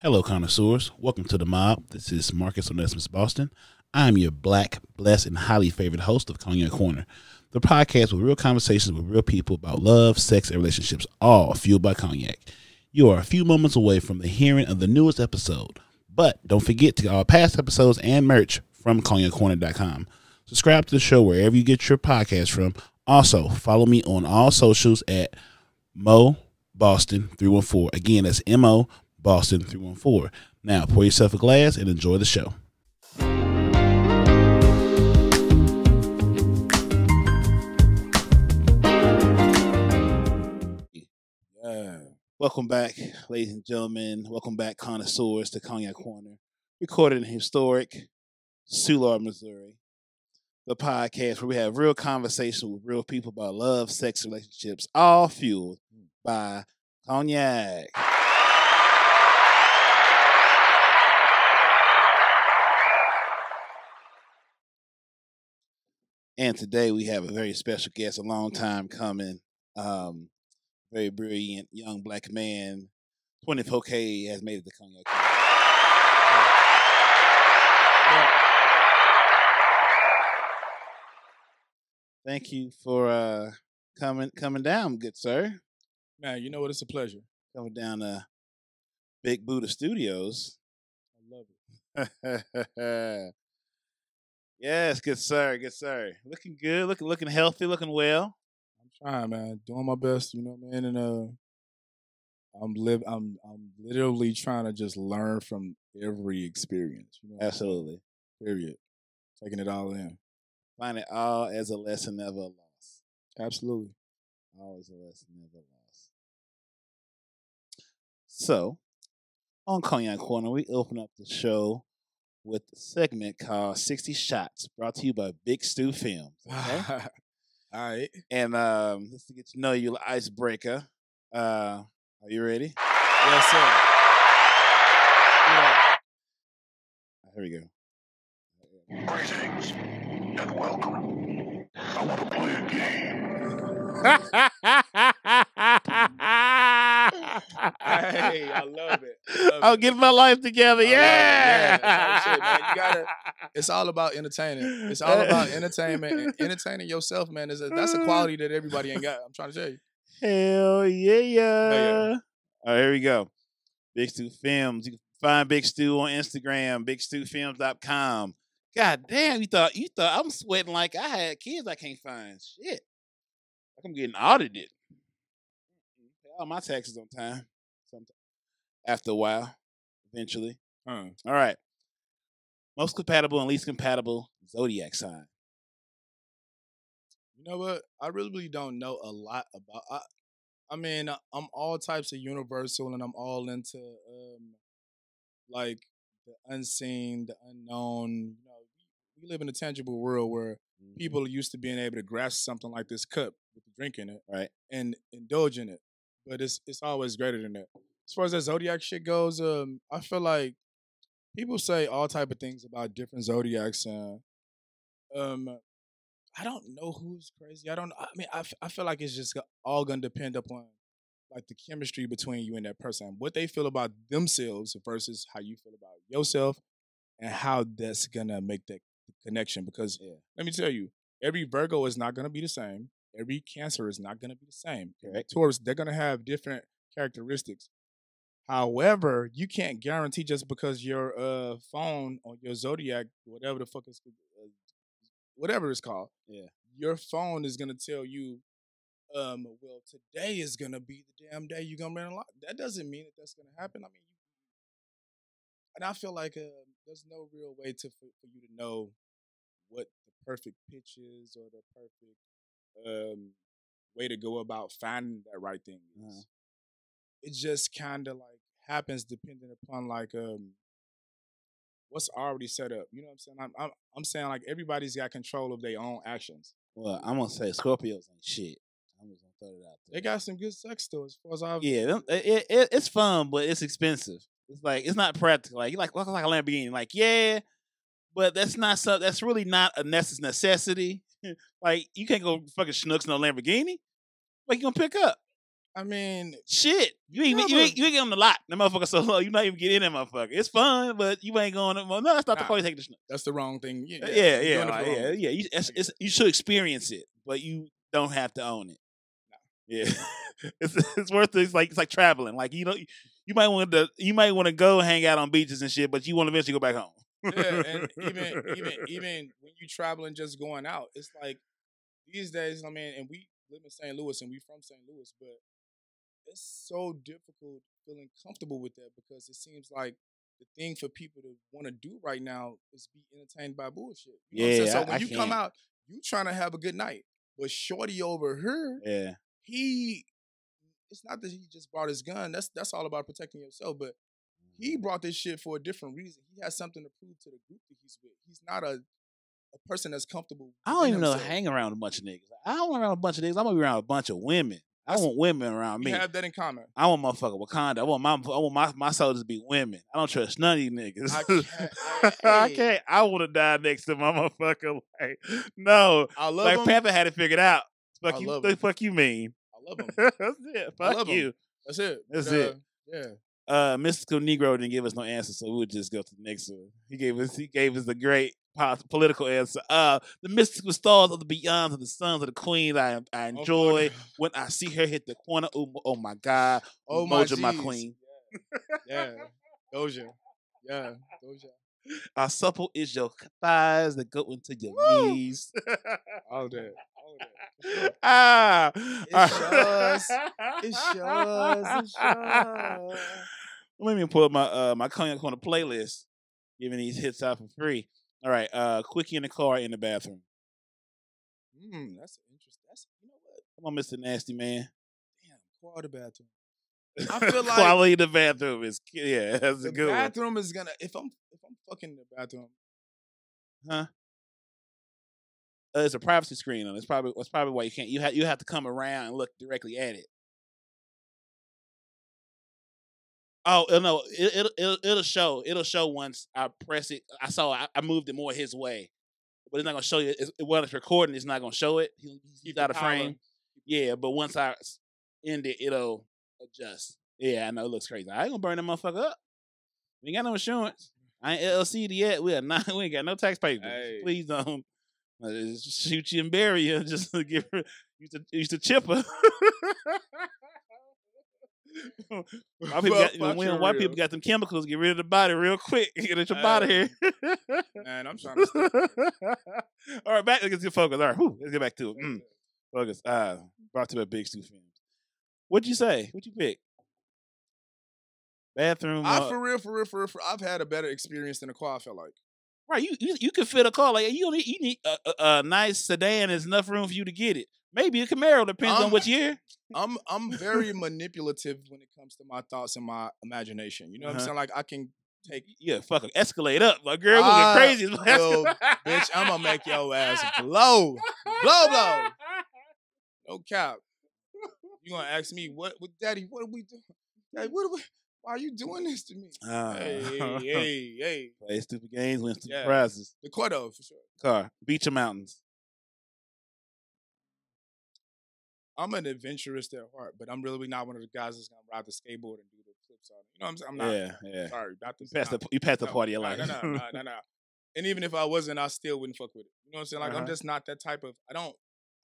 Hello, connoisseurs. Welcome to The Mob. This is Marcus Onesimus Boston. I'm your black, blessed, and highly favored host of Cognac Corner, the podcast with real conversations with real people about love, sex, and relationships, all fueled by cognac. You are a few moments away from the hearing of the newest episode, but don't forget to get our past episodes and merch from CognacCorner.com. Subscribe to the show wherever you get your podcast from. Also, follow me on all socials at MoBoston314. Again, that's M-O Boston 314. Now pour yourself a glass and enjoy the show. Welcome back, ladies and gentlemen. Welcome back, connoisseurs, to Cognac Corner, recorded in historic Sular, Missouri. The podcast where we have real conversation with real people about love, sex, relationships, all fueled by cognac. And today we have a very special guest, a long time coming, very brilliant young black man. 24K has made it to Cognac Corner. Yeah. Thank you for coming down, good sir. Man, you know what? It's a pleasure coming down to Big Buddha Studios. I love it. Yes, good sir, good sir. Looking good, looking healthy, looking well. I'm trying, man. Doing my best, you know what I mean? And I'm literally trying to just learn from every experience. You know? Absolutely. Period. Taking it all in. Find it all as a lesson, never a loss. Absolutely. Always a lesson, never a loss. So, on Cognac Corner, we open up the show with a segment called 60 Shots, brought to you by Big Stu Films. Okay? All right. And just to get to know you, icebreaker. Are you ready? Yes, sir. Yeah. Right, here we go. Greetings and welcome. I want to play a game. Hey, I love it. I'll get my life together. Yeah. That's how shit, man. You gotta, it's all about entertaining. It's all about entertainment and entertaining yourself, man. That's a quality that everybody ain't got. I'm trying to tell you. Hell yeah. Yeah. All right, here we go. Big Stu Films. You can find Big Stu on Instagram, BigStuFilms.com. God damn, you thought I'm sweating like I had kids I can't find. Shit. Like I'm getting audited. All my taxes on time. Sometime. After a while, eventually. All right. Most compatible and least compatible zodiac sign. You know what? I really don't know a lot about. I mean, I'm all types of universal, and I'm all into like the unseen, the unknown. You know, we live in a tangible world where people are used to being able to grasp something like this cup with the drink in it, right, and indulge in it. But it's always greater than that. As far as that zodiac shit goes, I feel like people say all type of things about different zodiacs. I don't know who's crazy. I feel like it's just all gonna depend upon like the chemistry between you and that person, what they feel about themselves versus how you feel about yourself, and how that's gonna make that connection. Because let me tell you, every Virgo is not gonna be the same. Every Cancer is not gonna be the same. Correct. Taurus, they're gonna have different characteristics. However, you can't guarantee just because your phone or your zodiac, whatever the fuck is, whatever it's called, your phone is gonna tell you, well, today is gonna be the damn day you're gonna run a lot. That doesn't mean that's gonna happen. I mean, and I feel like there's no real way for you to know what the perfect pitch is or the perfect way to go about finding that right thing is. It just kind of like happens depending upon like what's already set up. You know what I'm saying? I'm saying like everybody's got control of their own actions. Well, I'm gonna say Scorpios ain't shit. I'm just gonna throw it out there. They got some good sex though, as far as I've it's fun, but it's expensive. It's like it's not practical. Like you like walking like a Lamborghini. Like yeah, but that's not something. That's really not a necessity. Like you can't go fucking schnooks no Lamborghini. Like you gonna pick up. I mean, shit. You ain't get on the lot. That motherfucker so low. You not even get in that motherfucker. It's fun, but you ain't going. No, that's not the party. Take this. That's the wrong thing. Yeah. You should experience it, but you don't have to own it. No. Yeah, it's worth it. It's like traveling. Like you might want to go hang out on beaches and shit, but you want to eventually go back home. Yeah, and even when you traveling, just going out, it's like these days. I mean, and we live in St. Louis, and we from St. Louis, but it's so difficult feeling comfortable with that because it seems like the thing for people to want to do right now is be entertained by bullshit. You know what I'm saying? So when you come out, you trying to have a good night. But Shorty over here, it's not that he just brought his gun. That's all about protecting yourself. But he brought this shit for a different reason. He has something to prove to the group that he's with. He's not a person that's comfortable. I don't even know to hang around a bunch of niggas. I don't want around a bunch of niggas. I'm going to be around a bunch of women. I want women around me. You have that in common. I want motherfucking Wakanda. I want my soldiers to be women. I don't trust none of these niggas. I can't. I want to die next to my motherfucker. Like, no. I love him. Like Pepper had it figured out. Fuck you mean. I love him. That's it. Fuck you. That's it. That's it. Yeah. Mystical Negro didn't give us no answer, so we'll just go to the next one. He gave us the great political answer. The mystical stars of the beyonds of the sons of the queens. I enjoy when I see her hit the corner. Oh my God! Oh Moja, my queen. Yeah, Doja. Yeah, Doja. Our supple is your thighs that go into your knees. All that. It's yours. Let me pull up my Cognac Corner playlist, giving these hits out for free. All right, Quickie in the Car, in the Bathroom. That's interesting. You know what? Come on, Mr. Nasty Man. Damn, quality bathroom. I feel like quality the bathroom is that's a good bathroom one. Is gonna if I'm fucking in the bathroom. Huh? It's a privacy screen on. It's probably why you can't. You have to come around and look directly at it. Oh no! It'll show once I press it. I moved it more his way, but it's not gonna show you. While it's recording, it's not gonna show it. He's out of frame. Yeah, but once I end it, it'll adjust. Yeah, I know it looks crazy. I ain't gonna burn that motherfucker up. We ain't got no insurance. I ain't LLC'd yet. We ain't got no tax paper. Hey. Please don't. Just shoot you and bury you. Just to give her. Used to chip her. White people got them chemicals. Get rid of the body real quick. Get your body here. Man, I'm trying to. Stop. All right, back. Let's get focused. All right, let's get back to it. Focus. Brought to the Big Stu Films. What'd you say? What'd you pick? Bathroom. For real. I've had a better experience than a car. I feel like. Right, you can fit a car. Like you need a nice sedan. There's enough room for you to get it. Maybe a Camaro, depends on which year. I'm very manipulative when it comes to my thoughts and my imagination. You know what I'm saying? Like I can take fucking Escalade up, like girl, we'll get crazy. Yo, bitch, I'm gonna make your ass blow. No cap. You gonna ask me what, Daddy? What are we doing? Daddy, what are we? Why are you doing this to me? Hey. Play stupid games, win stupid prizes. The Cordo, for sure. Car. Beach or mountains? I'm an adventurist at heart, but I'm really not one of the guys that's going to ride the skateboard and do the flips on. You know what I'm saying? I'm not. Yeah. Sorry. You passed the party of life. No. And even if I wasn't, I still wouldn't fuck with it. You know what I'm saying? Like, I'm just not that type of,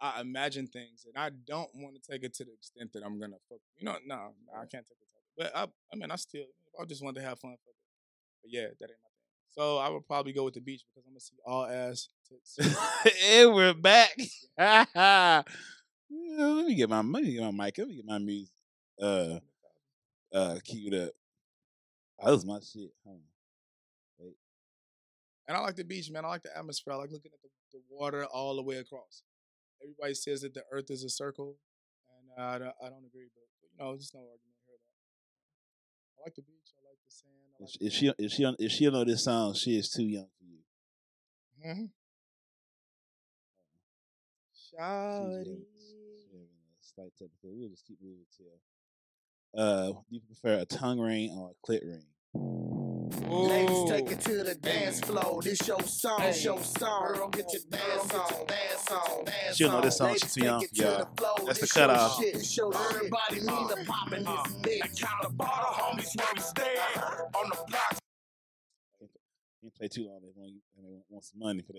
I imagine things, and I don't want to take it to the extent that I'm going to fuck. You know, no, I can't take it. But I just wanted to have fun. But yeah, that ain't my thing. So I would probably go with the beach because I'm gonna see all ass tits. And we're back. Let me get my mic. Let me get my music. Queued up. Oh, that was my shit. Wait. And I like the beach, man. I like the atmosphere. I like looking at the water all the way across. Everybody says that the Earth is a circle, and I don't agree, but just no argument. I like the beach. I like the sand. If she don't know this song, she is too young for you. Slight technical. We'll just keep moving to. Do you prefer a tongue ring or a clit ring? Ooh. Ladies, take it to the dance floor. This your song, hey. Your song. Girl, get your dance on, dance on, dance. She'll know this song. She's too young. Yeah, that's the cutoff. Everybody need to pop in this mix. Count the bottle, homies, where we stand on the block. You play too long, they want some money for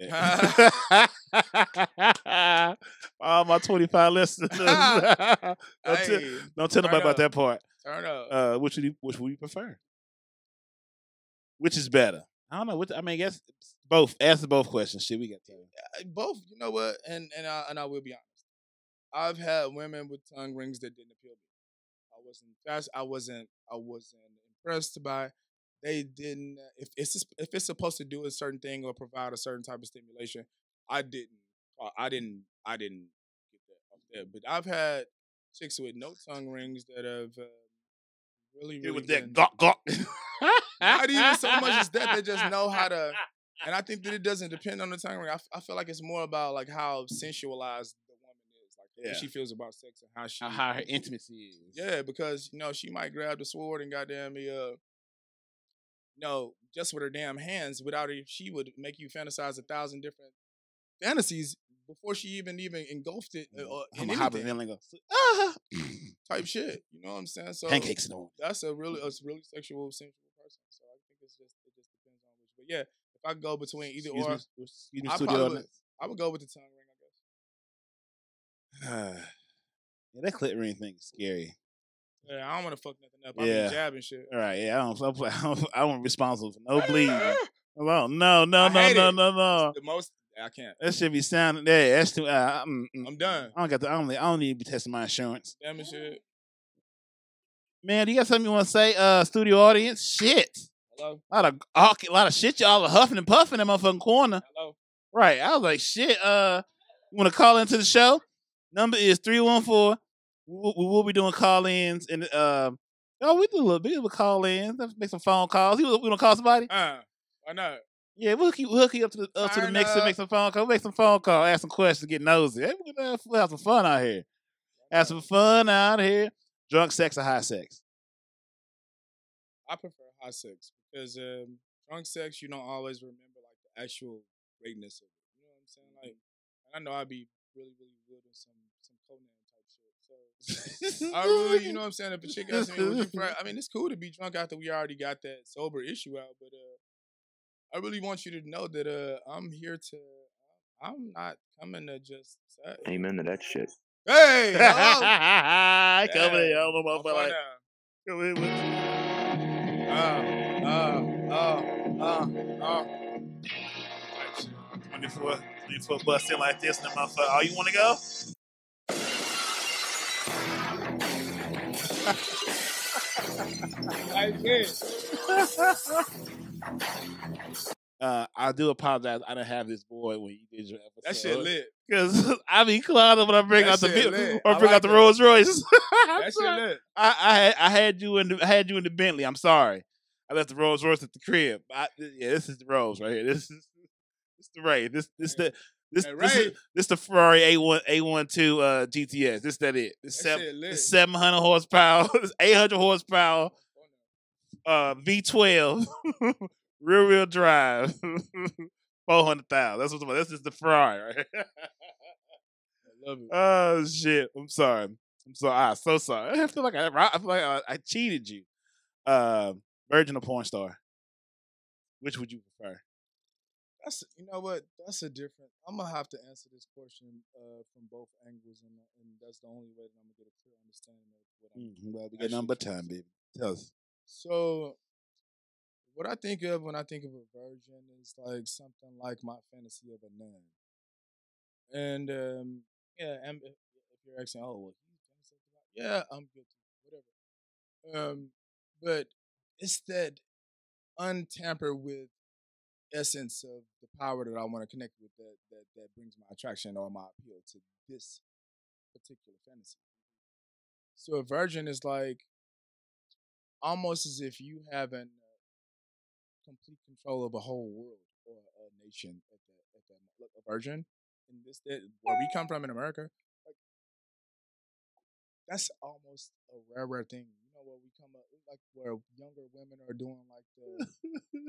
that. All my 25 listeners. Don't tell nobody about that part. Turn up. Which would you prefer? Which is better? I don't know. Which, I mean, guess both. Answer both questions. Shit, we got time. Both. You know what? And I will be honest. I've had women with tongue rings that didn't appeal to me. I wasn't impressed by. They didn't. If it's supposed to do a certain thing or provide a certain type of stimulation, I didn't get that up there. But I've had chicks with no tongue rings that have really with that gawk gawk. Not even so much as that. They just know how to. And I think that it doesn't depend on the tongue ring. I feel like it's more about like how sensualized the woman is, like what she feels about sex and how her intimacy is. Yeah, because you know she might grab the sword and goddamn me just with her damn hands, without her, she would make you fantasize 1,000 different fantasies before she even engulfed it. I'm a hyperventilator. Type shit. You know what I'm saying? So pancakes and all. That's a really sexual, sensual person. So I think it just depends on which. But yeah, if I go between either I would go with the tongue ring, I guess. Yeah, that clit ring thing is scary. Yeah, I don't want to fuck nothing up. I mean, jab and shit. All right, yeah, I don't responsible for no bleeding. Hello, no. The most I can't. That should be sounding. Yeah, that's too. I'm done. I don't need to be testing my insurance. Damn it, shit. Man, do you got something you want to say, studio audience? Shit. Hello. A lot of shit. Y'all are huffing and puffing in my fucking corner. Hello. Right. I was like, shit. You want to call into the show? Number is 314. We'll be doing call-ins and we do a little bit of call-ins. Let's make some phone calls. We gonna call somebody? Why not? Yeah, we'll hook you up to the mix and make some phone calls. We'll make some phone calls, ask some questions, get nosy. Hey, we'll have some fun out here. Have some fun out here. Drunk sex or high sex? I prefer high sex because drunk sex, you don't always remember like the actual greatness of it. You know what I'm saying? Like, I know I'd be really, really good in some Cognac. I really, you know what I'm saying? If a chick asks me, I mean, it's cool to be drunk after we already got that sober issue out, but I really want you to know that I'm not coming to just. Amen to that shit. Hey! Coming in, y'all, motherfucker. Come in with me. Right, 24 busting like this, and motherfucker, oh, you want to go? I do apologize. I didn't have this boy when you did your episode. That shit lit. Cause I be clowning when I bring out the Rolls Royce. That shit lit. I had you in the Bentley. I'm sorry. I left the Rolls Royce at the crib. This is the Rolls right here. This is the Ray. This the Ferrari A12 GTS. This that it. This 700 horsepower. This 800 horsepower. V12. Real drive. 400,000. That's what's about. This is the Ferrari. Right? I love it. Oh shit! I'm sorry. I'm so sorry. I feel like I cheated you. Virgin or porn star? Which would you prefer? You know what? That's a different. I'm gonna have to answer this question from both angles, and that's the only way that I'm gonna get a clear understanding of what I'm doing. Well, we got nothing but time, baby. Tell us. So, what I think of when I think of a virgin is like something like my fantasy of a nun. And and if you're asking, oh, what? Yeah, I'm guilty. Whatever. But it's that untampered with essence of the power that I want to connect with that brings my attraction or my appeal to this particular fantasy. So a virgin is like almost as if you haven't complete control of a whole world or a nation. Look, a virgin in this day, where we come from in America, like, that's almost a rare thing. You know what we come up like where younger women are doing like the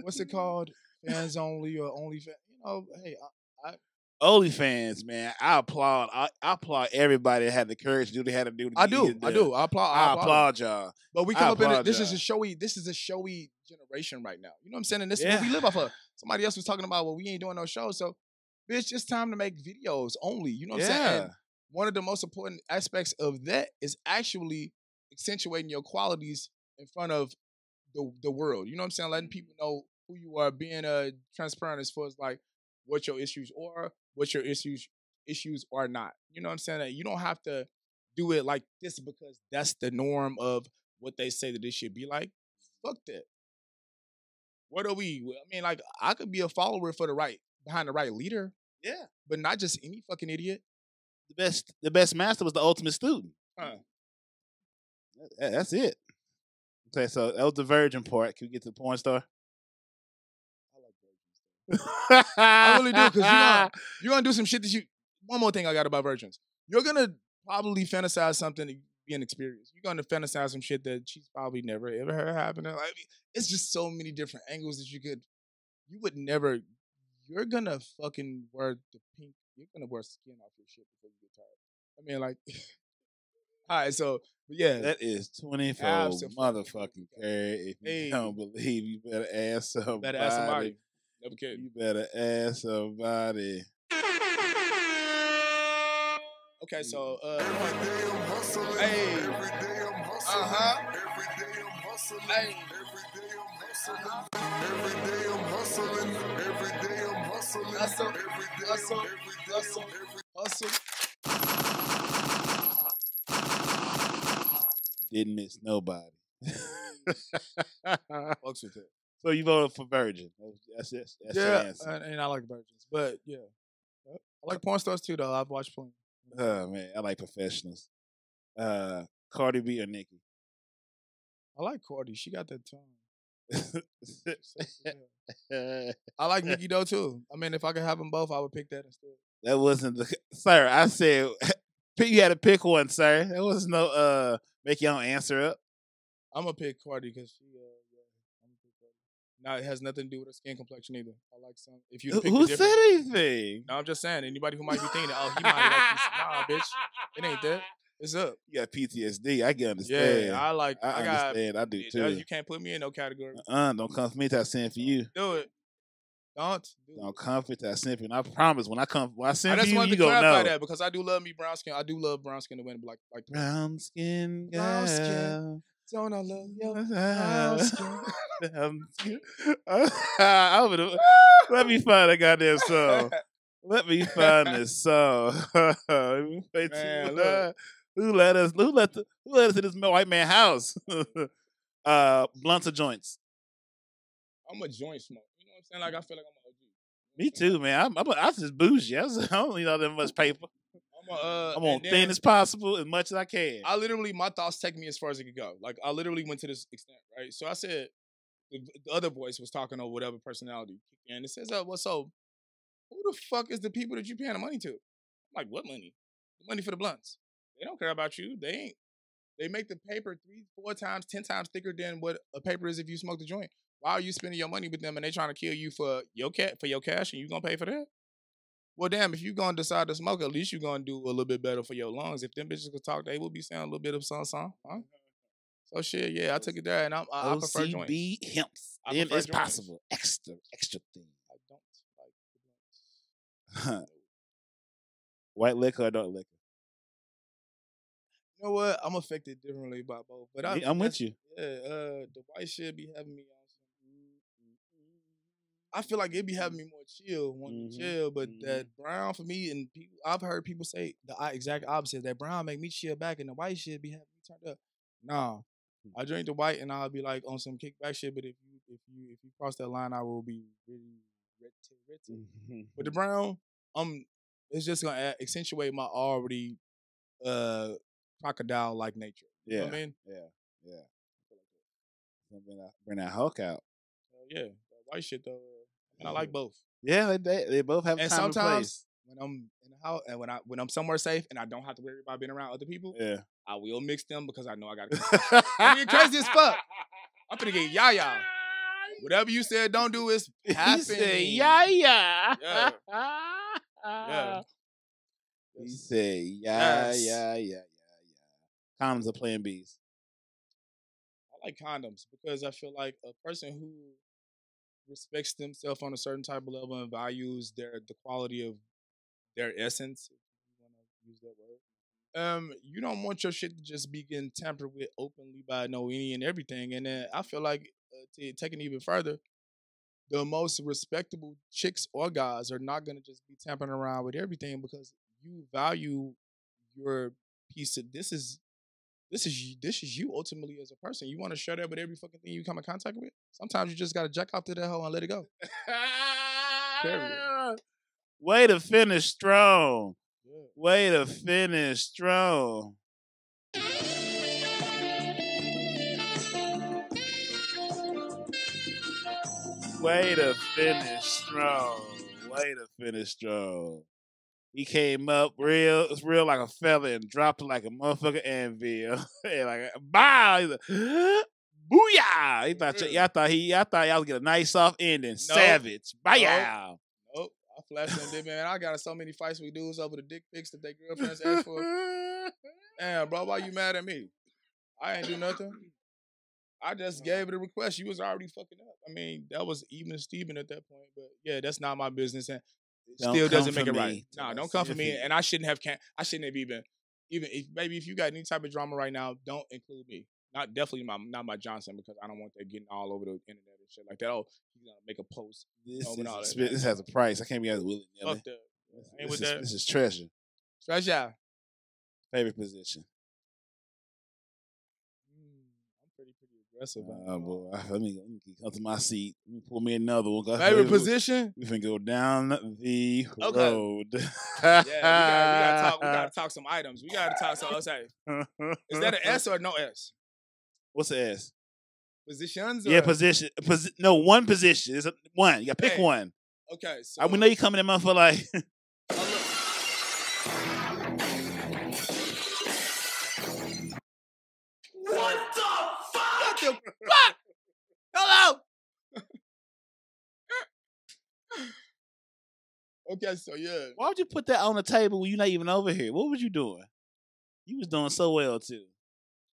what's it called? Fans only or only fans. You know, hey, OnlyFans, man. I applaud everybody that had the courage to do what they had to do. I do. I applaud y'all. But we come up in this is a showy. This is a showy generation right now. You know what I'm saying? And this is what we live off of. Somebody else was talking about, well, we ain't doing no shows, so bitch, it's time to make videos only. You know what I'm saying? And one of the most important aspects of that is actually accentuating your qualities in front of the world. You know what I'm saying? Letting people know who you are, being transparent as far as like what your issues are, what your issues are not. You know what I'm saying? You don't have to do it like this because that's the norm of what they say that this should be like. Fuck that. What are we? I mean, like, I could be a follower for the right, behind the right leader. Yeah. But not just any fucking idiot. The best master was the ultimate student. Huh. That's it. Okay, so that was the virgin part. Can we get to the porn star? I really do, because you're going to do some shit that you... One more thing I got about virgins. You're going to probably fantasize something to be an experience. You're going to fantasize some shit that she's probably never, ever heard happen. Like, it's just so many different angles that you could... You would never... You're going to fucking wear the pink... You're going to wear skin off your shit before you get tired. I mean, like... All right, so... But yeah. That is 24 motherfucking care. If you don't believe, you better ask somebody. Better ask somebody. Okay. You better ask somebody. Okay, so every day I'm hustling. Hey. Every day I'm hustling. Every day I'm hustling. Hey. Every day I'm hustling. Every day I'm hustling. Every day I'm hustling. Hustle. Every day hustle. Hustle. Hustle. Didn't miss nobody. Fucks with it. So you voted for virgin. That's your answer. And I like virgins, but yeah, I like porn stars too. Though I've watched porn. Oh man, I like professionals. Cardi B or Nicki? I like Cardi. She got that tone. I like Nicki though too. I mean, if I could have them both, I would pick that instead. That wasn't the sir. I said you had to pick one, sir. There was no make your own answer up. I'm gonna pick Cardi because she. No, it has nothing to do with her skin complexion either. I like some. If you pick who said anything? No, I'm just saying. Anybody who might be thinking, oh, he might like this. Nah, bitch, it ain't that. It's up. You got PTSD. I can understand. Yeah, I like. I understand. I do too. You can't put me in no category. Don't come for me till I sin for you. Do it. Don't come for me till I sin for you. And I promise, when I sin for you, you gonna know. I just wanted to clarify that because I do love me brown skin. I do love brown skin to win like brown skin, girl. Brown skin. Don't I love you? Let me find a goddamn song. Let me find this song. Man, who let us in this white man house? Blunts or joints? I'm a joint smoker. You know what I'm saying? Like I feel like I'm a OG. Me too, man. I'm just bougie. I don't need all that much paper. I'm on thin as possible, as much as I can. I literally, my thoughts take me as far as it could go. Like, I literally went to this extent, right? So I said, the other voice was talking or whatever personality. And it says, well, so, who the fuck is the people that you paying the money to? I'm like, what money? The money for the blunts. They don't care about you. They ain't. They make the paper 3, 4 times, 10 times thicker than what a paper is if you smoke the joint. Why are you spending your money with them and they trying to kill you for your cash and you going to pay for that? Well, damn, if you're going to decide to smoke, at least you're going to do a little bit better for your lungs. If them bitches could talk, they will be sounding a little bit of sun. Huh? So, shit, yeah, I took it there, and I prefer joints. OCB hemp's. If it's possible. Extra thing. I don't like it. White liquor or dark liquor? You know what? I'm affected differently by both. But I'm with you. Yeah, the white shit be having me on. I feel like it'd be having me more chill, wanting to chill, but that brown for me, and I've heard people say the exact opposite. That brown make me chill back, and the white shit be having me turned up. Nah, I drink the white, and I'll be like on some kickback shit. But if you cross that line, I will be really ritty. But the brown, it's just gonna accentuate my already crocodile like nature. You know what I mean? Yeah. Bring that Hulk out. Yeah. White shit though, and I like both. Yeah, they both have and time and place. when I'm in the house and when I'm somewhere safe and I don't have to worry about being around other people, yeah, I will mix them because I know I gotta. You're crazy as fuck. I'm finna get yaya. Whatever you said, don't do is happening. He said yaya. Yeah. Yeah. He said yeah. Condoms are playing B's. I like condoms because I feel like a person who respects themselves on a certain type of level and values the quality of their essence, if you want to use that word. You don't want your shit to just be getting tampered with openly by no any and everything. And then I feel like to take it even further, the most respectable chicks or guys are not going to just be tampering around with everything because you value your piece of this is you ultimately as a person. You want to share that with every fucking thing you come in contact with. Sometimes you just got to jack off to that hoe and let it go. Way to finish strong. Yeah. Way to finish strong. Way to finish strong. Way to finish strong. He came up real like a fella and dropped like a motherfucking anvil. And like, bow! He's like, booyah! He thought, I thought y'all would get a nice soft ending. Nope. Savage. Bye-ya! Nope. I flashed him, man. I got so many fights with dudes over the dick pics that their girlfriends asked for. Damn, bro, why you mad at me? I ain't do nothing. I just gave it a request. You was already fucking up. I mean, that was even Steven at that point. But yeah, that's not my business. And still doesn't make it right. Nah, don't come for me. And I shouldn't have. I shouldn't have even. If, maybe if you got any type of drama right now, don't include me. Not my Johnson because I don't want that getting all over the internet and shit like that. Oh, he's gonna make a post. This has a price. I can't be as willy nilly. This is treasure. Treasure. Favorite position. I'm pretty aggressive. Oh boy, let me come to my seat. Let me pull me another one. Favorite position. We can go down the road. Yeah, we gotta talk some items. We gotta talk some. Is that an S or no S? What's the S? Positions? Or? Yeah, position. No, one position. It's one. You got to pick one. Okay. So we know you coming in, motherfucker, like. What the fuck? What the fuck? Hello? Okay, so yeah. Why would you put that on the table when you're not even over here? What was you doing? You was doing so well, too.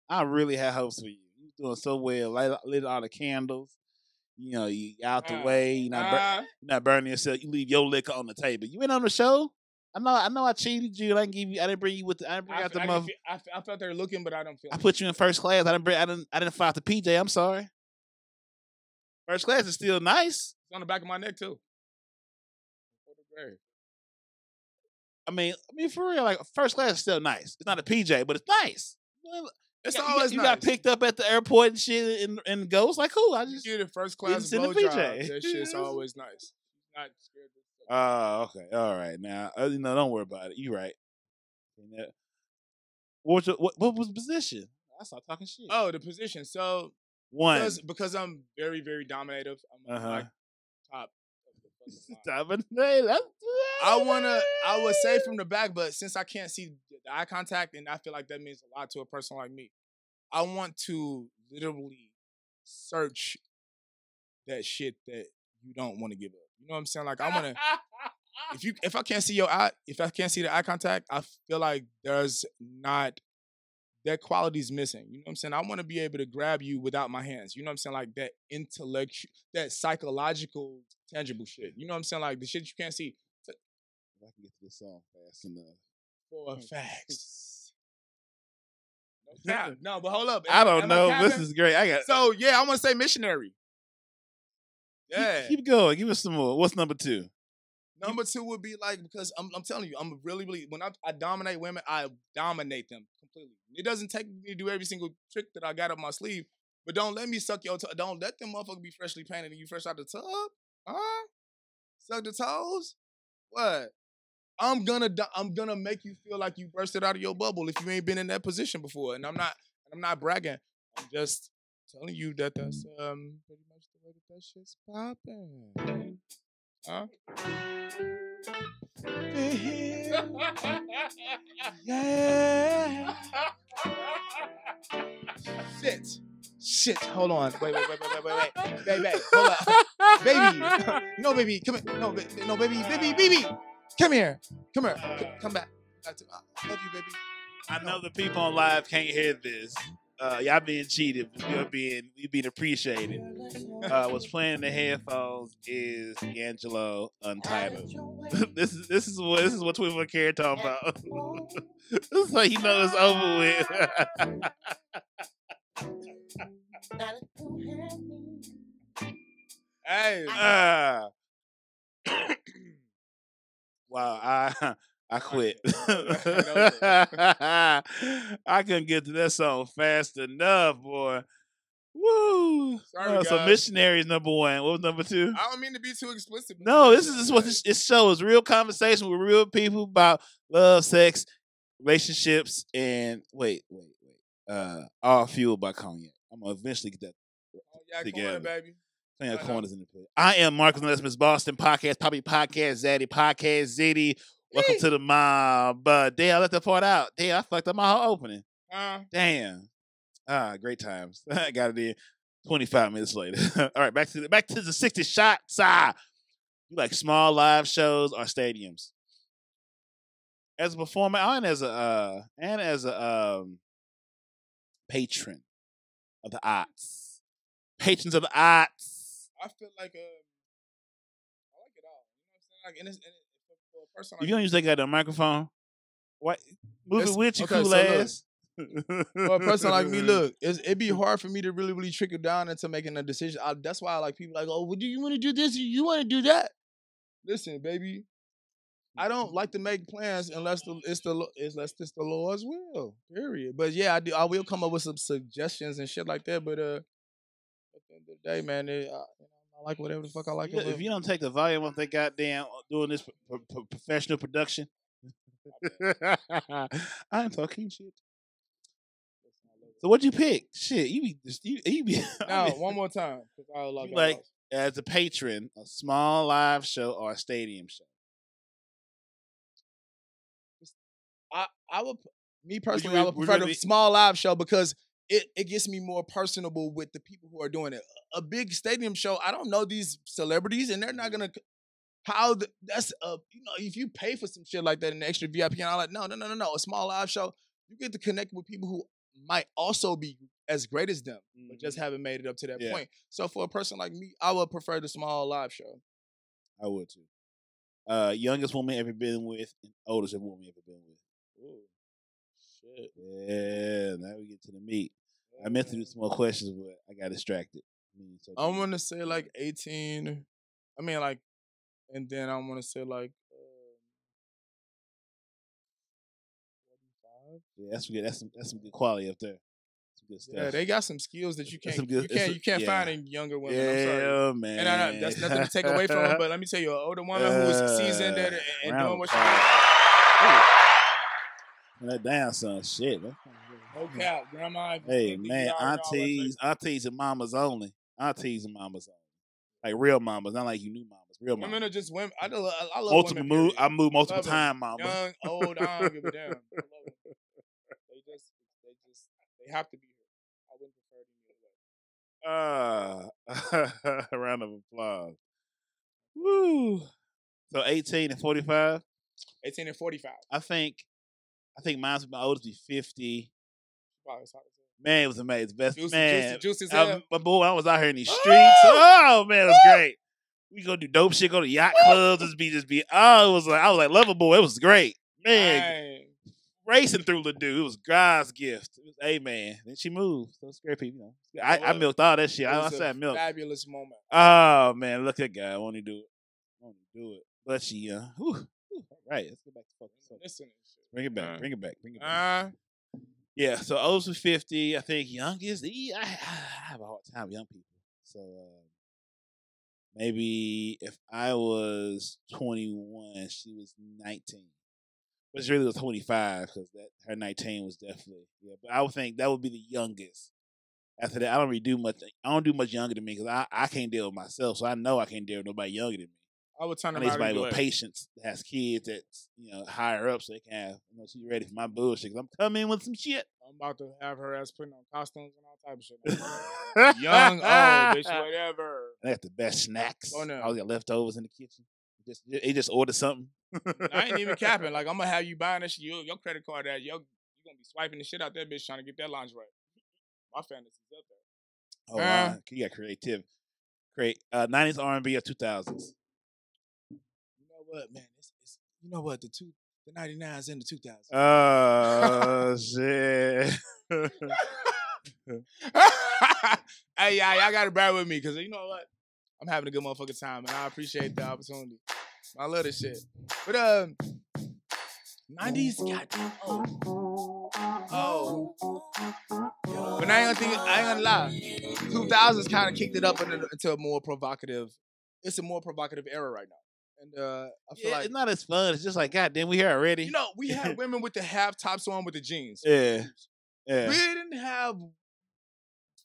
I really had hopes for you. Doing so well, lit all the candles. You know, you out the way. You're not burning yourself. You leave your liquor on the table. You ain't on the show. I know. I cheated you. I didn't bring you with. I didn't bring out the motherfucker. I felt they were looking, but I don't feel. I put you in first class. I didn't file the PJ. I'm sorry. First class is still nice. It's on the back of my neck too. I mean, for real, like first class is still nice. It's not a PJ, but it's nice. It's always nice. Got picked up at the airport and shit and goes like, cool. I just get a first class blow job. That shit's always nice. Not scared. Okay. All right. Now, you know, don't worry about it. You right. What was the position? I stopped talking shit. Oh, the position. So one, because I'm very, very dominative. I'm like top. I would say from the back, but since I can't see the eye contact, and I feel like that means a lot to a person like me, I want to literally search that shit that you don't want to give up. You know what I'm saying? Like I want to. If I can't see your eye, if I can't see the eye contact, I feel like there's not that quality's missing. You know what I'm saying? I want to be able to grab you without my hands. You know what I'm saying? Like that intellectual, that psychological. Tangible shit. You know what I'm saying? Like the shit you can't see. If I can get to this song fast enough. For facts. No, but hold up. I don't know. This is great. I got. So yeah, I want to say missionary. Yeah. Keep going. Give us some more. What's number two? Number two would be like because I'm telling you, I'm really, really when I dominate women, I dominate them completely. It doesn't take me to do every single trick that I got up my sleeve, but don't let me suck your toe. Don't let them motherfucker be freshly painted and you fresh out the tub. Huh? Suck the toes? What? I'm gonna make you feel like you bursted out of your bubble if you ain't been in that position before. And I'm not bragging. I'm just telling you that that's pretty much the way that shit's popping. Huh? Yeah. Shit. Hold on. Wait. Baby, hold up. Baby. No, baby. Come here. No, baby. Baby. Come here. Come back. I love you, baby. I know the people on live can't hear this. Y'all being cheated, but you're being appreciated. What's playing in the headphones is D'Angelo Untitled. this is what 24 Karat talking about. This is how you know it's over with. Hey, wow, I quit. I couldn't get to that song fast enough, boy. Woo! Sorry, so missionaries number one. What was number two? I don't mean to be too explicit. No, this is just what it shows. Real conversation with real people about love, sex, relationships, and wait. All fueled by Cognac. I'm gonna eventually get that together, baby. Corners in the place. I am Marcus Onesimus Boston, podcast, Poppy Podcast, Zaddy, Podcast Zitty. Welcome to the mob. Damn, I let that part out. Damn, I fucked up my whole opening. Damn. Great times. I got it in 25 minutes later. All right, back to the 60 shots. You like small live shows or stadiums? As a performer and as a patron of the arts. Patrons of the arts. I feel like I like it all. You know what I'm saying? Like, and if you don't use that guy to a microphone, what? Move it with your cool ass. For a person like me, look, it'd be hard for me to really trickle down into making a decision. That's why I like people like, oh, well, do you want to do this? Do you want to do that? Listen, baby, I don't like to make plans unless it's the Lord's will. Period. But yeah, I do. I will come up with some suggestions and shit like that. But at the end of the day, man, I like whatever the fuck I like. If you don't take the volume off that goddamn doing this professional production, I'm talking shit. So what'd you pick? Shit, you be. No, one more time. Like as a patron, a small live show or a stadium show. I would, me personally, I would prefer the small live show because it gets me more personable with the people who are doing it. A big stadium show, I don't know these celebrities, and they're not gonna. If you pay for some shit like that, an extra VIP, and all that, no. A small live show, you get to connect with people who might also be as great as them, but just haven't made it up to that point. So for a person like me, I would prefer the small live show. I would too. Youngest woman ever been with, and oldest woman ever been with. Ooh. Shit. Yeah, now we get to the meat. I meant to do some more questions, but I got distracted. I'm going to say like 18. I mean, like, and then I'm going to say like 45. Yeah, that's good. That's some good quality up there. Some good stuff. Yeah, they got some skills that you can't find in younger women. Yeah, I'm sorry, man. And that's nothing to take away from them, but let me tell you, an older woman who's seasoned and doing what she does. That down son shit. Okay, grandma. Hey man, aunties and mamas only. Aunties and mamas only. Like real mamas, not like you new mamas. Real mamas. Women are just women. I love multiple women. I move multiple time, mamas. Young, old, I don't give a damn. I love them. They have to be here. I wouldn't prefer them. Round of applause. Woo. So 18 and 45. 18 and 45. I think mine's my oldest be 50. Wow, man, it was amazing. Best juicy, man. Juicy my boy, I was out here in these streets. Oh man, it was great. We go do dope shit, go to yacht clubs, just be I was like lover boy, it was great. Man. Dang. Racing through Ladue. It was God's gift. It was amen. Then she moved. So it's great people, you know. I milked all that shit. I said milk. Fabulous moment. Oh man, look at God. Won't he do it? Won't he do it? But she right, let's go back to focus. Bring it back. Yeah, so oldest was 50. I think youngest, I have a hard time with young people. So maybe if I was 21, she was 19. But she really was 25 because her 19 was definitely, yeah. But I would think that would be the youngest. After that, I don't really do much. I don't do much younger than me because I can't deal with myself. So I know I can't deal with nobody younger than me. I would turn around. Everybody with patience that has kids that's, you know, higher up, so they can have, you know, she's ready for my bullshit. 'Cause I'm coming with some shit. I'm about to have her ass putting on costumes and all type of shit. Young, old, bitch, whatever. That's the best snacks. Oh, no. All your leftovers in the kitchen. They just ordered something. I ain't even capping. Like, I'm gonna have you buying this shit. Your credit card, that you're gonna be swiping the shit out that bitch trying to get that lingerie. My fantasies up there. Oh, wow. You got creative. Great. 90s R&B or 2000s? You know what, man? It's you know what? The 99s and the 2000s. Oh, shit. Hey, y'all got to bear with me because you know what? I'm having a good motherfucking time, and I appreciate the opportunity. I love this shit. But, 90s, goddamn. But I ain't gonna lie. 2000s kind of kicked it up into a more provocative. It's a more provocative era right now, and I feel like it's not as fun. It's just like, goddamn, we here already. You know, we had women with the half tops on with the jeans. Yeah. We didn't have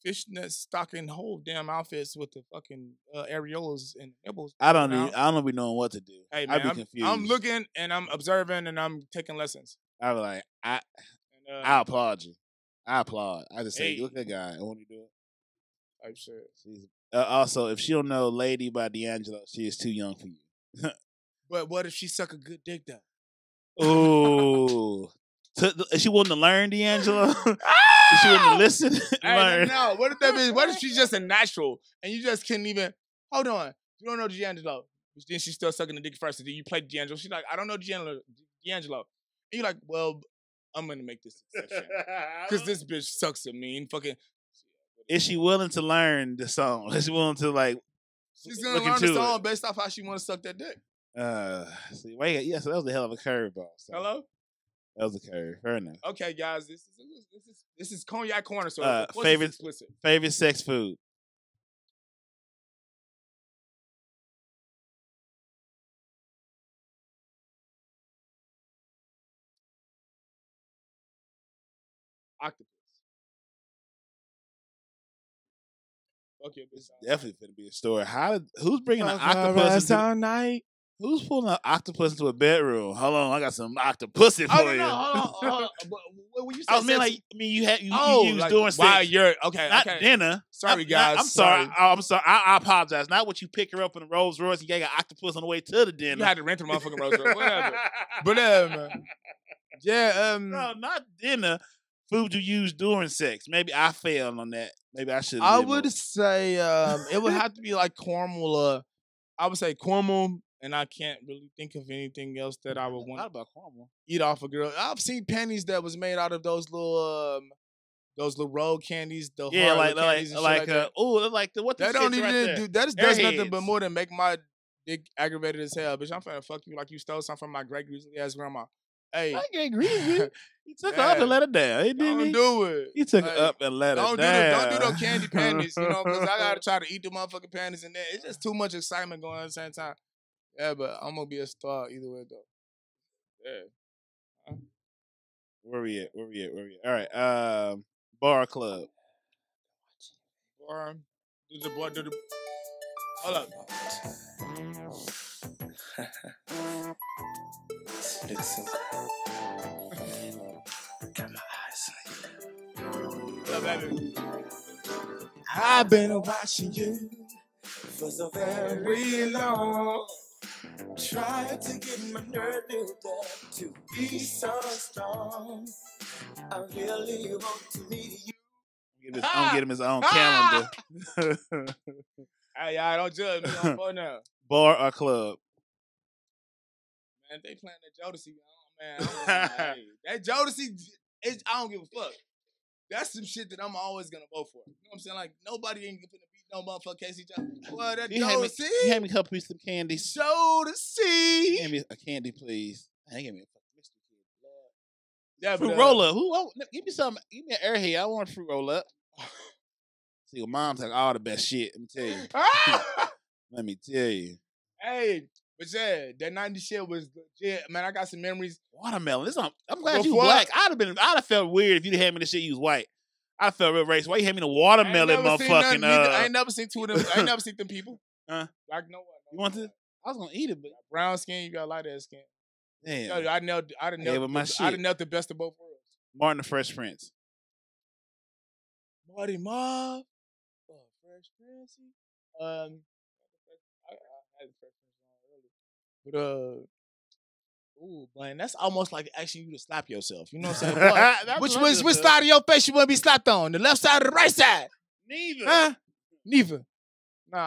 fishnet stocking whole damn outfits with the fucking areolas and nipples. I don't be knowing what to do. Hey, man, I be confused. I'm looking and I'm observing and I'm taking lessons. I was like, I applaud you. I applaud. I just say, look at that guy. I want you to do it. Type shit. Also, if she don't know "Lady" by D'Angelo, she is too young for you. But what if she suck a good dick though? Ooh, she wouldn't have learned D'Angelo. She wouldn't have listened. No, what if that bitch? What if she's just a natural and you just couldn't even? Hold on, you don't know D'Angelo. Then she's still sucking the dick first. And then you play D'Angelo. She's like, I don't know D'Angelo. And you're like, well, I'm gonna make this exception because this bitch sucks at me and fucking. Is she willing to learn the song? Is she willing to, like, she's going to learn the song based off how she want to suck that dick. See, wait, so that was a hell of a curveball. So. Hello? That was a curve. Fair enough. Okay, guys, this is Cognac Corner, so favorite explicit. Favorite sex food? Octopus. Okay, it's definitely gonna be a story. Who's bringing an octopus into night? Who's pulling an octopus into a bedroom? Hold on, I got some octopus for you. Hold on. When you said you doing sex while you're not dinner. Sorry, guys. I'm sorry. I apologize. Not what you pick her up in the Rolls Royce and you got octopus on the way to the dinner. You had to rent the motherfucking Rolls Royce. Whatever. But no, not dinner. Food you use during sex. Maybe I failed on that. Maybe I should. I would say it would have to be like caramel. I would say caramel, and I can't really think of anything else that I would want. Not about caramel. Eat off a girl. I've seen panties that was made out of those little road candies. What the shit right there? Dude, that does nothing but more than make my dick aggravated as hell, bitch. I'm finna fuck you like you stole something from my great grizzly ass grandma. Hey, I get greedy. He took her up and let her down. He didn't. Don't do it. He took her up and let her down. Don't do no candy panties, you know, because I gotta try to eat the motherfucking panties in there. It's just too much excitement going on at the same time. Yeah, but I'm gonna be a star either way though. Yeah. Where we at? All right. Bar club. Bar. Do the hold up. It's got my eyes on you. I've been watching you for so very long, trying to get my nerve to be so strong. I really want to meet you. I'm getting his own calendar. Hey, y'all don't judge me on phone now. Bar or club? Man, they playing that Jodeci. That Jodeci, I don't give a fuck. That's some shit that I'm always gonna vote for. You know what I'm saying? Like, nobody ain't gonna beat no motherfucker Casey Johnson. Well, that Jodeci. You hand me a couple pieces of candy. Jodeci. Hand me a candy, please. Hey, give me a fucking mystery kid. Yeah, fruit roller. Give me something. Give me an airhead. I want a fruit roll up. See, your mom's like all the best shit. Let me tell you. Hey. But yeah, that 90s shit was legit. Man, I got some memories. Watermelon. I'm glad you black. I'd have felt weird if you'd hand me the shit you was white. I felt real racist. Why you hand me the watermelon, motherfucking? I ain't never seen two of them. I ain't never seen them people. Huh? Like, no one. You want to? I was gonna eat it, but brown skin, you got light ass skin. Damn. Yo, I done knelt the best of both worlds. Martin the Fresh Prince. Marty Mob. Oh, Fresh Prince. I had the Fresh Prince on earlier. But ooh, man, that's almost like asking you to slap yourself. You know what I'm saying? Boy, which side of your face you wanna be slapped on? The left side or the right side? Neither. Huh? Neither. Nah,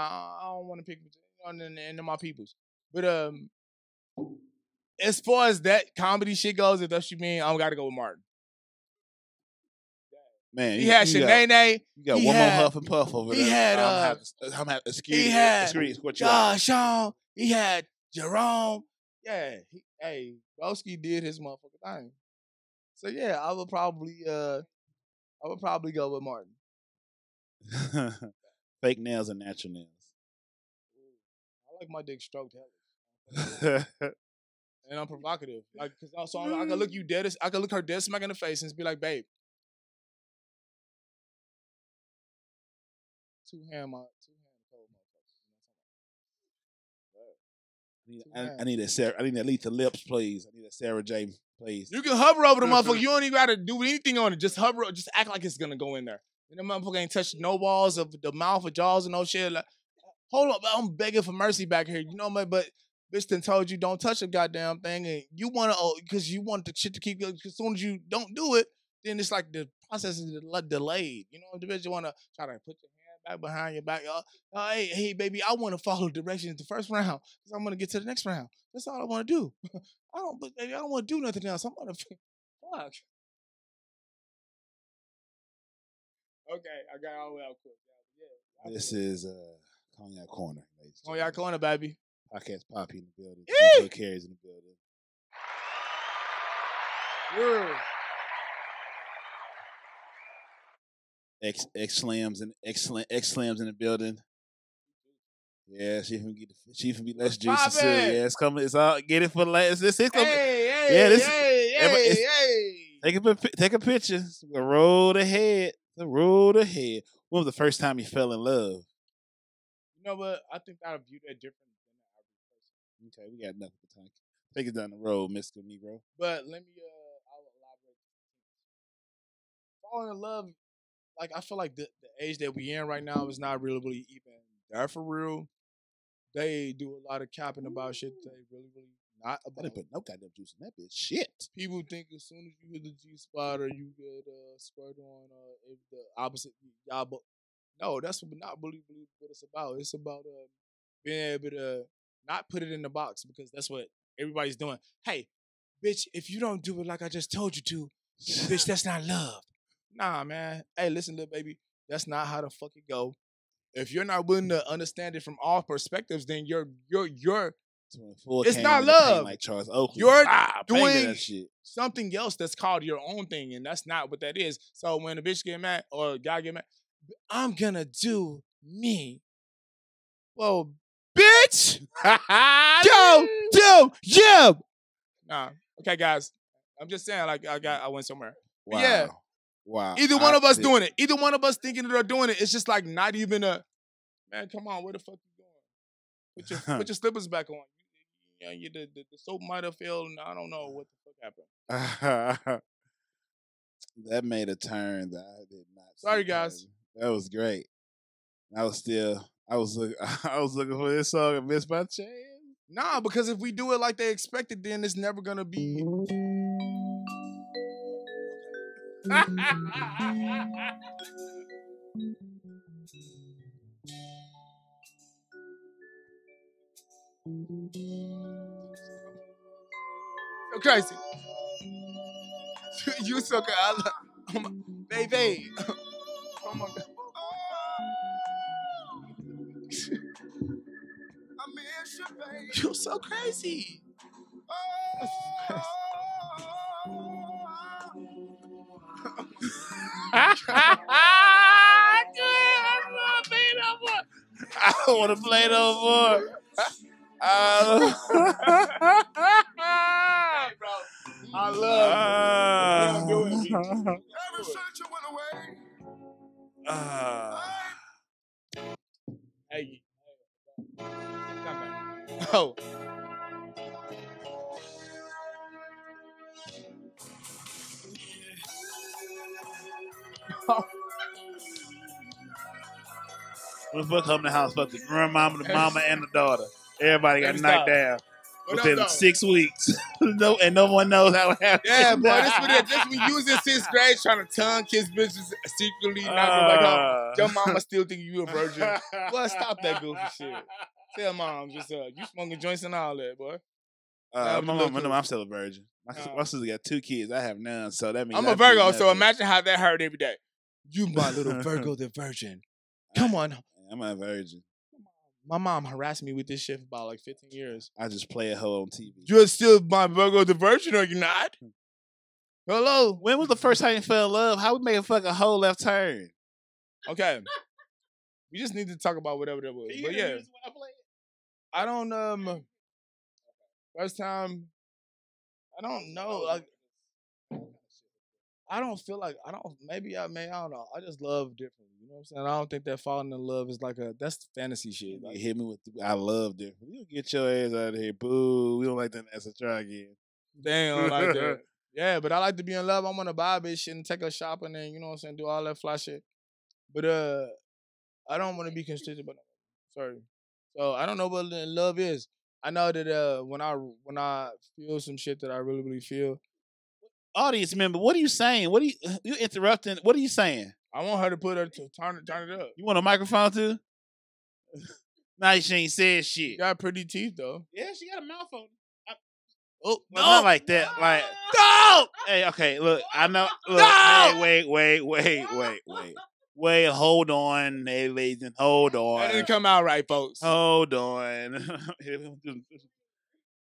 I don't wanna pick none of my peoples. But as far as that comedy shit goes, if that's what you mean, I gotta go with Martin. Man, he had Shanae. You got one more huff and puff over there. He had Sean. He had Jerome. Yeah, hey, Broski did his motherfucking thing. So yeah, I would probably go with Martin. Fake nails and natural nails. I like my dick stroked hella. And I'm provocative. Like, cause also I can look you dead. I can look her dead smack in the face and just be like, babe. I need that Sarah. I need that Letha Lips, please. I need that Sarah J, please. You can hover over the motherfucker. You don't even gotta do anything on it. Just hover. Just act like it's gonna go in there. And the motherfucker ain't touched no walls of the mouth or jaws and no shit. Like, hold up, I'm begging for mercy back here. You know, but bitch done told you don't touch a goddamn thing, and you wanna because you want the shit to keep. As soon as you don't do it, then it's like the process is delayed. You know, the bitch you wanna try to put your behind your back, y'all. Hey, baby, I want to follow directions the first round because I'm gonna get to the next round. That's all I want to do. Baby, I don't want to do nothing else. I'm gonna fuck. Okay, I got all the way out quick. Yeah, this is Cognac Corner. Cognac Corner, baby. Podcast Poppy in the building. Yeah. Carries in the building. Yeah. X slams in the building. Yeah, she can be less juicy too. Yeah, it's coming. It's all get it for last. It's coming. Take a picture. The road ahead. When was the first time you fell in love? You know what? I think I view that differently than I do. Okay, we got nothing to talk. Take it down the road, Mr. Negro. But let me I'll elaborate. Falling in love. Like, I feel like the age that we in right now is not really even there for real. They do a lot of capping about shit they really not about. I didn't put no goddamn juice in that bitch. Shit. People think as soon as you hit the G spot or you get squirt on the opposite y'all, but no, that's not really what it's about. It's about being able to not put it in the box because that's what everybody's doing. Hey, bitch, if you don't do it like I just told you to, bitch, that's not love. Nah, man. Hey, listen, little baby. That's not how the fuck it go. If you're not willing to understand it from all perspectives, then you're it's not love. Like Charles Oakley. You're doing something else that's called your own thing, and that's not what that is. So when a bitch get mad or a guy get mad, I'm gonna do me. Well, bitch. Yo. Nah. Okay, guys. I'm just saying. Like I went somewhere. Wow. Yeah. Wow. Either one of us doing it. Either one of us thinking that they're doing it. It's just like not even a, man, come on, where the fuck you going? Put your slippers back on. Yeah, the soap might have failed, and I don't know what the fuck happened. That made a turn that I did not see. Sorry, guys. That was great. I was looking for this song and missed my chance. Nah, because if we do it like they expected, then it's never going to be... So crazy. You so good. I love, oh my, baby. Oh my God. You so crazy. I don't want to play no more. Hey, bro. I love you. Every searcher went away. Hey. Come back. Oh. Motherfucker come in the house, fuck the grandmama, the mama, and the daughter. Everybody got knocked down within 6 weeks. And no one knows how it happened. Yeah, boy, we was in 6th grade trying to tongue kiss bitches secretly. Like, oh, your mama still think you a virgin. Boy, stop that goofy shit. Tell mom, just you smoking joints and all that, boy. My mom, I'm still a virgin. My sister got 2 kids. I have none, so that means I'm a Virgo. So imagine how that hurt every day. You, my little Virgo, the virgin. Come on. I'm a virgin. My mom harassed me with this shit for about like 15 years. I just play a hoe on TV. You're still my Virgo the virgin, or you not? Hello? When was the first time you fell in love? How we made a fucking whole left turn? Okay. We just need to talk about whatever that was. But yeah. I don't, first time, I don't know. Like, I don't feel like, I don't know. I just love different. You know what I'm saying? I don't think that falling in love is like a, that's fantasy shit. Like, you hit me with, I love different. You get your ass out of here, boo. We don't like that as a try again. Damn, like that. Yeah, but I like to be in love. I want to buy a bitch shit and take her shopping and, you know what I'm saying, do all that fly shit. But I don't want to be constricted by that. Sorry. So I don't know what love is. I know that when I feel some shit that I really, really feel. Audience member, what are you saying? What are you interrupting? What are you saying? I want her to turn it up. You want a microphone too? Nah, she ain't said shit. She got pretty teeth though. Yeah, she got a mouth on. Oh, no. Not like that. No. Like, no. Hey, okay, look, I know. Look, no! Hey, wait, hold on, ladies, and hold on. That didn't come out right, folks. Hold on.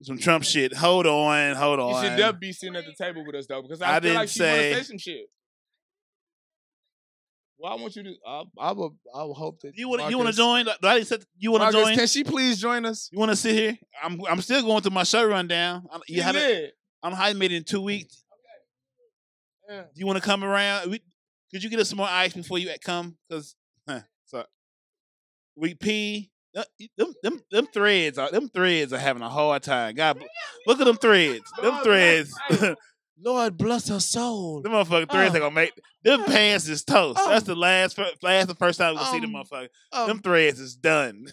Some Trump shit. Hold on, hold on. You should definitely be sitting at the table with us though, because I feel like she wanna say some shit. Well, I want you to. I will hope that you want to join. Do I accept, you want to join? Can she please join us? You want to sit here? I'm still going through my show rundown. I'm hiding it in 2 weeks. Okay. Yeah. Do you want to come around? Could you get us some more ice before you come? Because we pee. Them threads are having a hard time. God, look at them threads. Them threads. Lord bless her soul. Them motherfucking threads are gonna make them pants is toast. That's the first time we gonna see them motherfuckers. Them threads is done.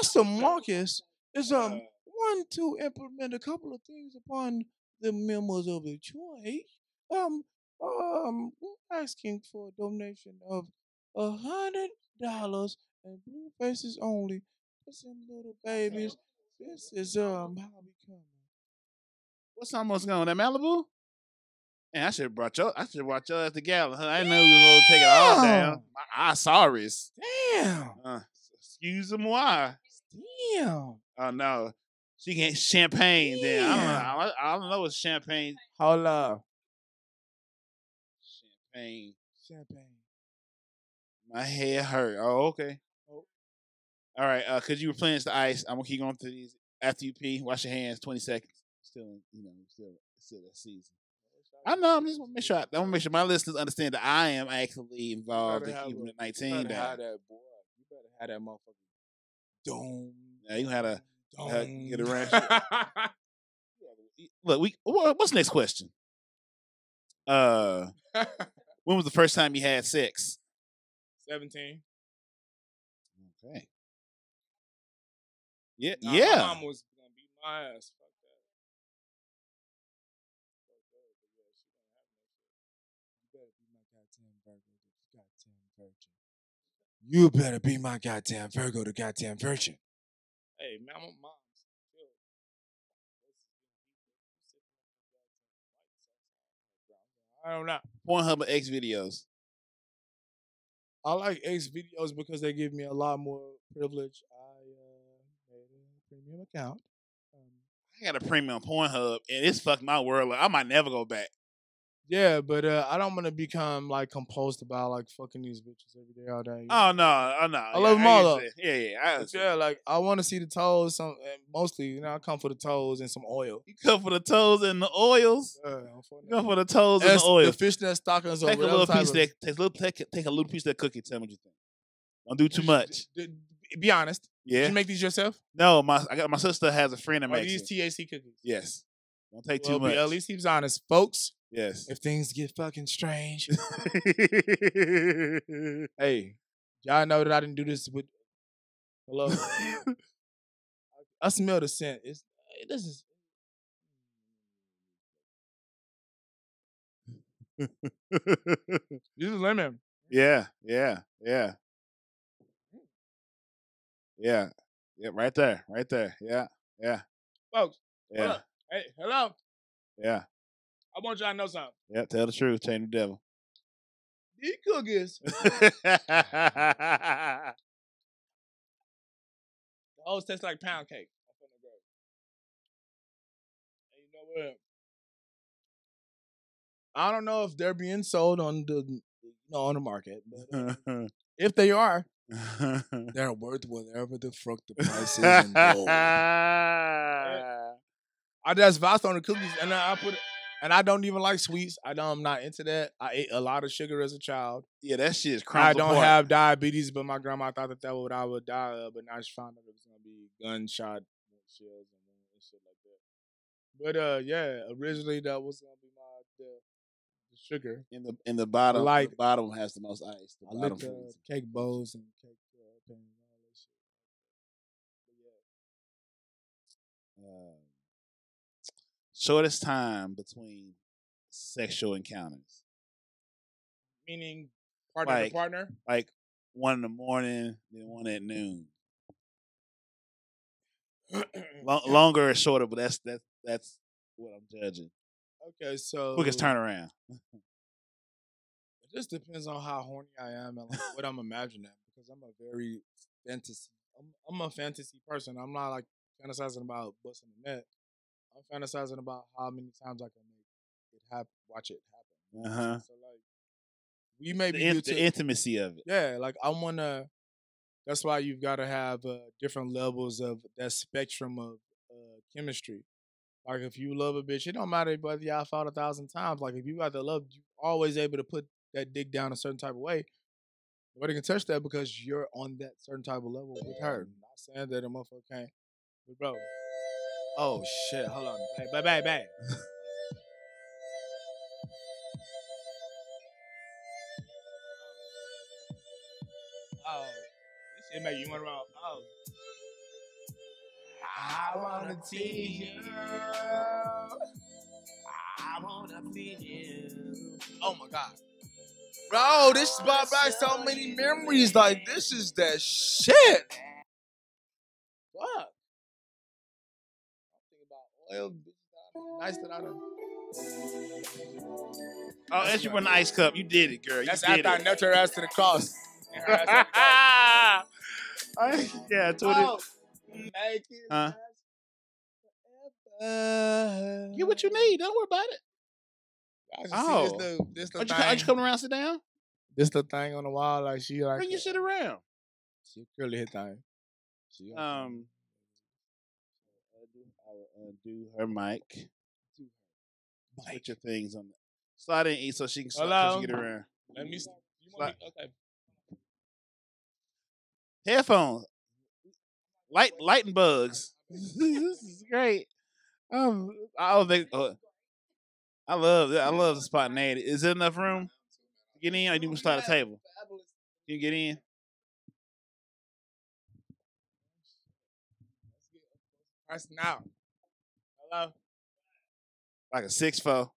Pastor Marcus is one to implement a couple of things upon the members of the church. We're asking for a donation of $100 and blue faces only. Listen, little babies, this is how we coming. What's almost going? That Malibu? Man, I should have brought your ass to Gallon. Huh? I didn't know we were going to take it all down. My Isaurus. Damn. Excuse them, why? Damn. Oh, no. She can't champagne then. I don't know what's champagne. Hold up. Champagne. My head hurt. Oh, okay. Oh. All right. Could you replenish the ice? I'm going to keep going through these. After you pee, wash your hands. 20 seconds. Still that season. I know. I'm just gonna make sure. I want to make sure my listeners understand that I am actually involved in keeping it 19. You better have that, boy. You better have that motherfucker. Doom. Yeah, you had to get around. Look, what's the next question? When was the first time you had sex? 17. Okay. Yeah. Nah, yeah. My mom was gonna beat my ass. You better be my goddamn Virgo, the goddamn virgin. Hey, man, my mom's good. I don't know. Pornhub or X videos? I like X videos because they give me a lot more privilege. I made a premium account. I got a premium Pornhub, and it's fucked my world up. I might never go back. Yeah, but I don't want to become like composed about like fucking these bitches every day all day. Oh no! I love them all though. Yeah. Like I want to see the toes. Mostly, you know, I come for the toes and some oil. You come for the toes and the oils. Yeah, you come for the toes and the oil. The fishnet stockings. Take a little piece. Take a little piece of that cookie. Tell me what you think. Don't do too much. Be honest. Yeah. Did you make these yourself? No, my sister has a friend that makes these TAC cookies. Yes. Don't take too much. At least he was honest, folks. Yes. If things get fucking strange, hey, y'all know that I didn't do this with. Hello. I smell the scent. This is. This is lemon. Yeah. Right there. Yeah. Folks. Yeah. Hey, hello. Yeah. I want y'all to know something. Yeah, tell the truth, change the devil. These cookies. Always tastes like pound cake. And you know what? I don't know if they're being sold on the on the market, but if they are, they're worth whatever the fuck the price is in gold. I just vouched on the cookies, and I put it. And I don't even like sweets. I'm not into that. I ate a lot of sugar as a child. Yeah, that shit is crazy. I don't have diabetes, but my grandma thought that that would I would die of, but now she found out it was gonna be gunshot shells and shit like that. But yeah, originally that was gonna be my the sugar in the bottom. Like the bottom has the most ice. The I bottom licked, cake bowls and cake things and all that shit. But, yeah. Shortest time between sexual encounters. Meaning partner to partner? Like one in the morning, then one at noon. Longer or shorter, but that's what I'm judging. Okay, so quickest turnaround. It just depends on how horny I am and like what I'm imagining. Because I'm a very fantasy. I'm a fantasy person. I'm not like fantasizing about busting the net. I'm fantasizing about how many times I can make it happen, watch it happen. Uh-huh. So like, we may be the intimacy of it. Yeah, like I wanna. That's why you've got to have different levels of that spectrum of chemistry. Like if you love a bitch, it don't matter whether y'all fought 1,000 times. Like if you got the love, you always able to put that dick down a certain type of way. Nobody can touch that because you're on that certain type of level with her. I'm not saying that a motherfucker can't, but bro. Oh shit, hold on. Hey, bye. Oh, this shit make you wanna roll. Oh. I wanna see you. I wanna be you. Oh my god. Bro, this brought back so many memories. Like, this is that shit. What? Nice that I done. Oh, that's you with an ice cup. You did it, girl. That's after I nutted her ass to the cross. Yeah, I told it. Make it last forever. Get what you need. Don't worry about it. This thing. Aren't you coming around, sit down? This the thing on the wall. Like she like. Bring your shit around. She curly hit thing. Undo her mic. Put your things on. Slide in, so she can slide, get around. Let me. Okay. Headphones. Lighten bugs. This is great. I love the spontaneity. Is there enough room to get in? Or do you slide a table? Can you get in? That's now. Hello? Like a 6-4.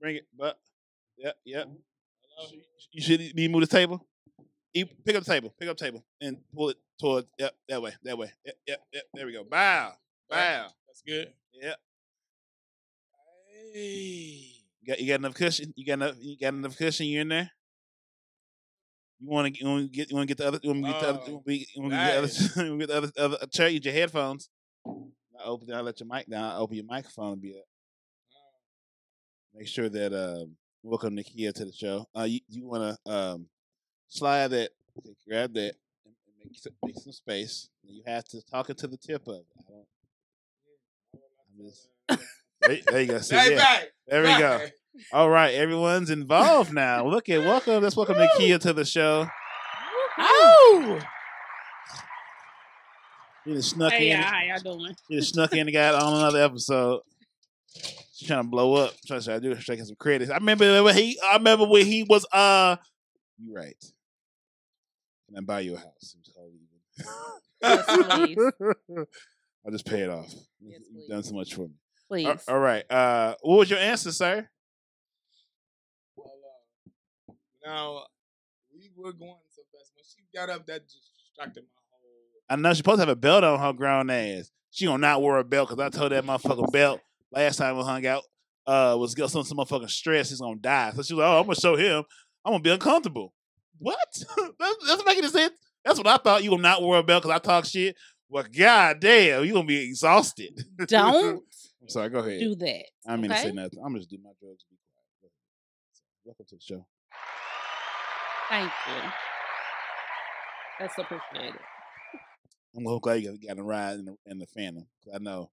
Bring it. But yep. Hello? You should be move the table. Pick up the table. And pull it towards that way. Yep. There we go. Bow. That's good. Yep. Hey. You got enough cushion? You got enough cushion, you in there? You want to get the other. You want to get the other chair. Use your headphones. I'll let your mic down. I'll open your microphone. Be up. Make sure that welcome Nakia to the show. You want to slide that, grab that, and make some space. You have to talk it to the tip of it. There you go. There we go. All right, everyone's involved now. Welcome Nakia to the show. Oh! You just snuck in. Hey, how y'all doing? You just snuck in and got on another episode. She's trying to blow up. I'm trying to do it, taking some credits. I remember when he was you right. And then buy you a house. Yes, please. I'll just pay it off. Yes, you've done so much for me. Please. All right. What was your answer, sir? Now, we were going so fast. When she got up, that just distracted my whole... I know she's supposed to have a belt on her grown ass. She gonna not wear a belt, because I told that motherfucking belt last time we hung out was got some motherfucking stress. He's gonna die. So she was like, oh, I'm gonna show him. I'm gonna be uncomfortable. What? That's making sense. That's what I thought. You gonna not wear a belt because I talk shit? Well, goddamn, you gonna be exhausted. Don't. I'm sorry. Go ahead. Do that. I mean to say nothing. I'm gonna just do my drugs. Welcome to the show. Thank you. That's appreciated. I'm so glad you got a ride in the Phantom. I know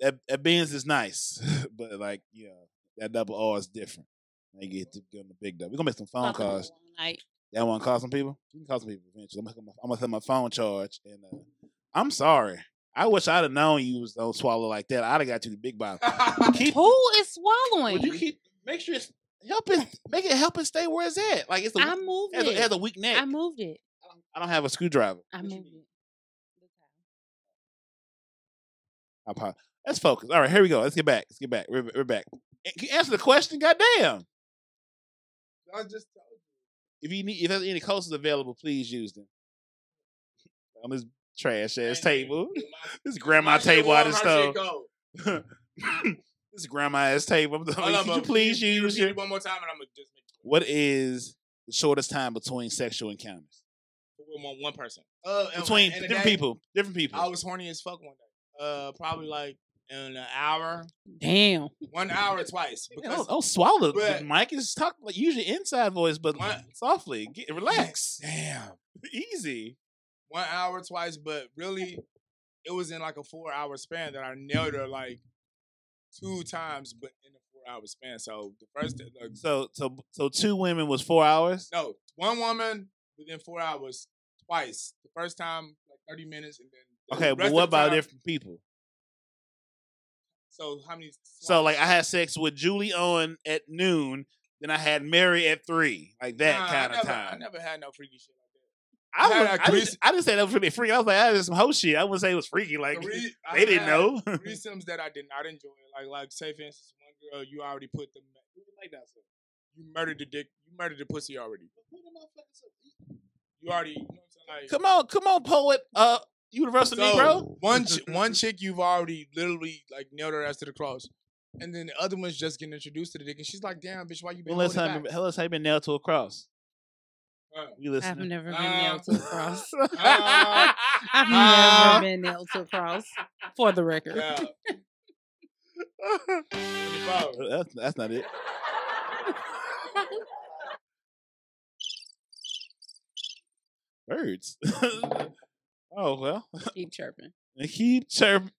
that Benz is nice, but like you know that double R is different. They get to go on the big double. We're gonna make some phone calls. Y'all want to call some people? You can call some people eventually. I'm gonna have my phone charge. And I'm sorry. I wish I'd have known you was gonna swallow like that. I'd have got you the big bottle. Who is swallowing? Would you keep make sure it's helping? Make it help it stay where it's at. Like it's. I moved it. It has a weak neck. I moved it. I don't have a screwdriver. I moved it. Let's focus. All right, here we go. Let's get back. We're back. Can you answer the question? Goddamn. I just. If there's any coasters available, please use them. On this trash ass table, this grandma table I just stole. This grandma ass table. Could you please use it one more time, and I'm gonna just. What is the shortest time between sexual encounters? One person. Between different people. Different people. I was horny as fuck one day. Probably like. In an hour. Damn. 1 hour twice. Don't swallow. But Mike is talking like usually inside voice, but softly. Relax. Damn. Easy. 1 hour twice, but really it was in like a 4 hour span that I nailed her like 2 times, but in a 4 hour span. So the first like, so 2 women was 4 hours? No. 1 woman within 4 hours twice. The first time like 30 minutes and then okay, but what about different people? So how many? So like I had sex with Julie Owen at noon, then I had Mary at 3, like that kind of time. I never had no freaky shit like that. I didn't say that was really freaky. I was like, I did some hoe shit. I wouldn't say it was freaky. Like they didn't know. Threesomes that I did not enjoy. Like say for instance, one girl you already put them like that. So you murdered the dick. You murdered the pussy already. You already. You know what I'm saying? Like, come on, poet. Universal so, Negro? One chick you've already literally like nailed her ass to the cross. And then the other one's just getting introduced to the dick. And she's like, damn, bitch, why you been holding back? Tell us how you been nailed to a cross. You listening? I've never been nailed to a cross. I've never been nailed to a cross, for the record. Yeah. that's not it. Birds. Oh, well. Keep chirping. Keep chirping.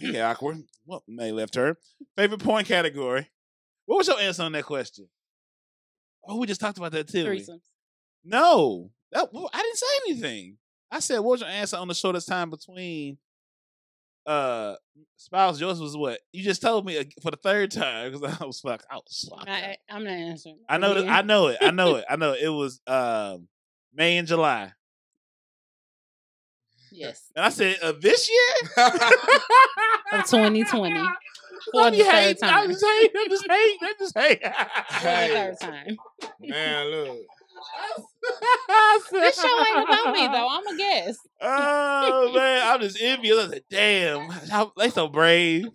Yeah, awkward. Well, May left her. Favorite porn category. What was your answer on that question? Oh, we just talked about that, too. Threesomes. No. I didn't say anything. I said, what was your answer on the shortest time between spouse? Yours was what? You just told me for the 3rd time because I was fucked. I'm not answering. I know it. It was May and July. Yes. And I said, this year? Of 2020. For the 3rd time. I just hate. For the 3rd time. Man, look. This show ain't about me, though. I'm a guest. Oh, man. I'm just envious. I said, damn. They so brave. Hey,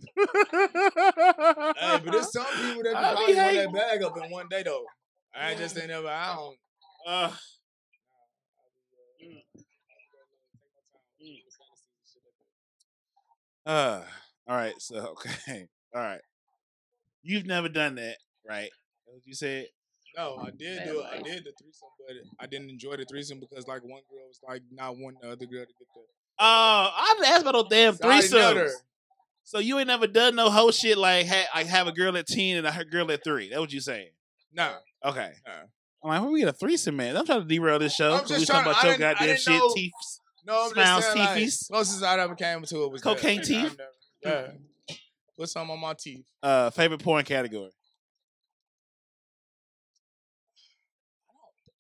but there's some people that probably want that bag up in one day, though. I just ain't never. I don't. All right, so okay. All right. You've never done that, right? As you said. No, I did do it. I did the threesome, but I didn't enjoy the threesome because like one girl was like not wanting the other girl to get the I didn't ask about those damn threesomes. So you ain't never done no whole shit like I have a girl at 10 and a girl at 3. That what you saying? No. Okay. I'm like, where we get a threesome, man? I'm trying to derail this show. I'm just trying to, about your goddamn shit, know, teeth, no, I'm smiles, just saying, teethies. Like, closest I ever came to it was cocaine that. Teeth. Never, yeah. Put something on my teeth. Favorite porn category.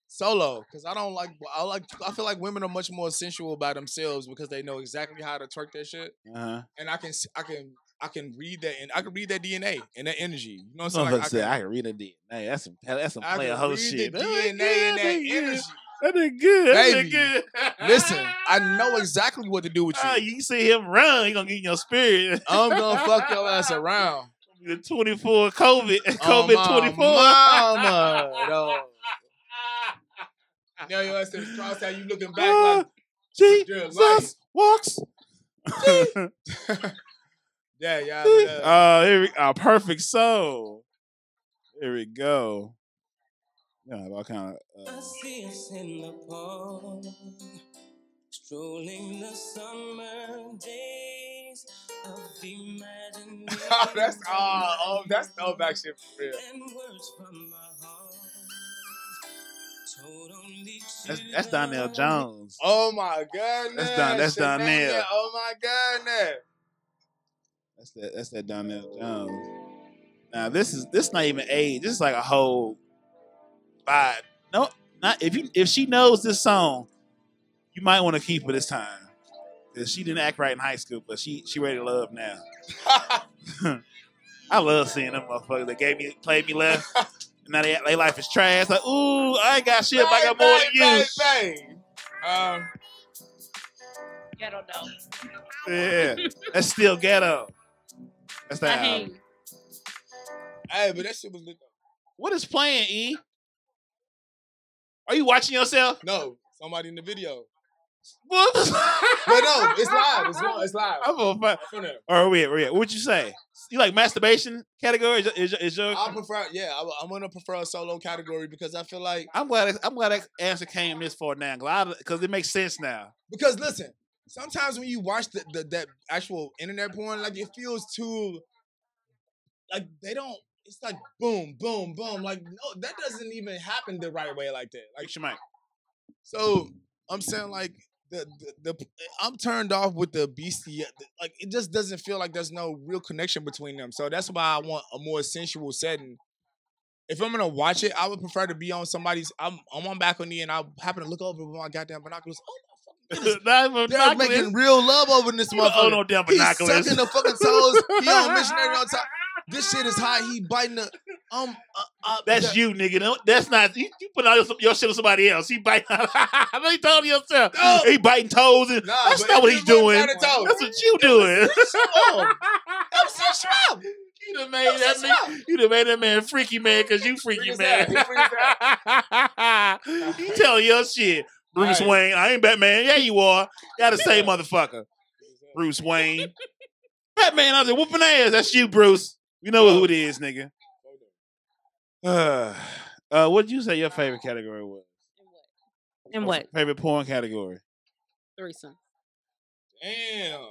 Solo, because I don't like. I feel like women are much more sensual by themselves because they know exactly how to twerk that shit. Uh-huh. And I can read that, and I can read that DNA and that energy. You know what I'm saying? Like, I can read that DNA. That's some player hoe shit. The DNA and that energy. That did good. Baby, that did good. Listen, I know exactly what to do with you. You see him run, he gonna get in your spirit. I'm gonna fuck your ass around. The 24 COVID 24. No. Now your ass is crossed out. You looking back like Jesus Walks. Yeah, y'all. Perfect soul. Here we go. Yeah, all kind of. I see us in the pond, strolling the summer days of imagination. That's throwback shit for real. And words from my heart. That's Donnell Jones. Oh my goodness. That's Donnell. Oh my goodness. That's that Donnell Jones. Now this not even age. This is like a whole vibe. No, not if she knows this song, you might want to keep her this time. Cause she didn't act right in high school, but she ready to love now. I love seeing them motherfuckers that played me left. And now they life is trash. Like, ooh, I ain't got shit, but I got more than you. Ghetto though. Yeah, that's still ghetto. That's that. Hey, but that shit was lit. What is playing, E? Are you watching yourself? No, somebody in the video. What? But no, it's live. It's live. I'm gonna find. All right, we're what'd you say? You like masturbation category? Is your? I prefer. Yeah, I'm gonna prefer a solo category because I feel like I'm glad that answer came this far now because it makes sense now. Because listen, sometimes when you watch that actual internet porn, like it feels too. Like they don't. It's like boom, boom, boom. Like no, that doesn't even happen the right way like that. Like Shemai. So I'm saying like. I'm turned off with the beastie. Like it just doesn't feel like there's no real connection between them. So that's why I want a more sensual setting. If I'm gonna watch it, I would prefer to be on somebody's. I'm on balcony and I happen to look over with my goddamn binoculars. Oh my fucking goodness! They're making real love over in this motherfucker. Oh no, damn binoculars! He's sucking the fucking toes. He on missionary on top. This shit is hot. He biting the. That's you, nigga. No, that's not you put out your shit on somebody else. He biting. I know you told me yourself. No. He biting toes. And, nah, that's not what he's doing. That's what you doing. You done made that man freaky man because you freaky man. You tell your shit, Bruce Wayne. I ain't Batman. Yeah, you are. Y'all the same motherfucker, Bruce Wayne. Batman out there whooping ass. That's you, Bruce. You know who it is, nigga. What did you say your favorite category was? And what? Favorite porn category? Threesome. Damn. Did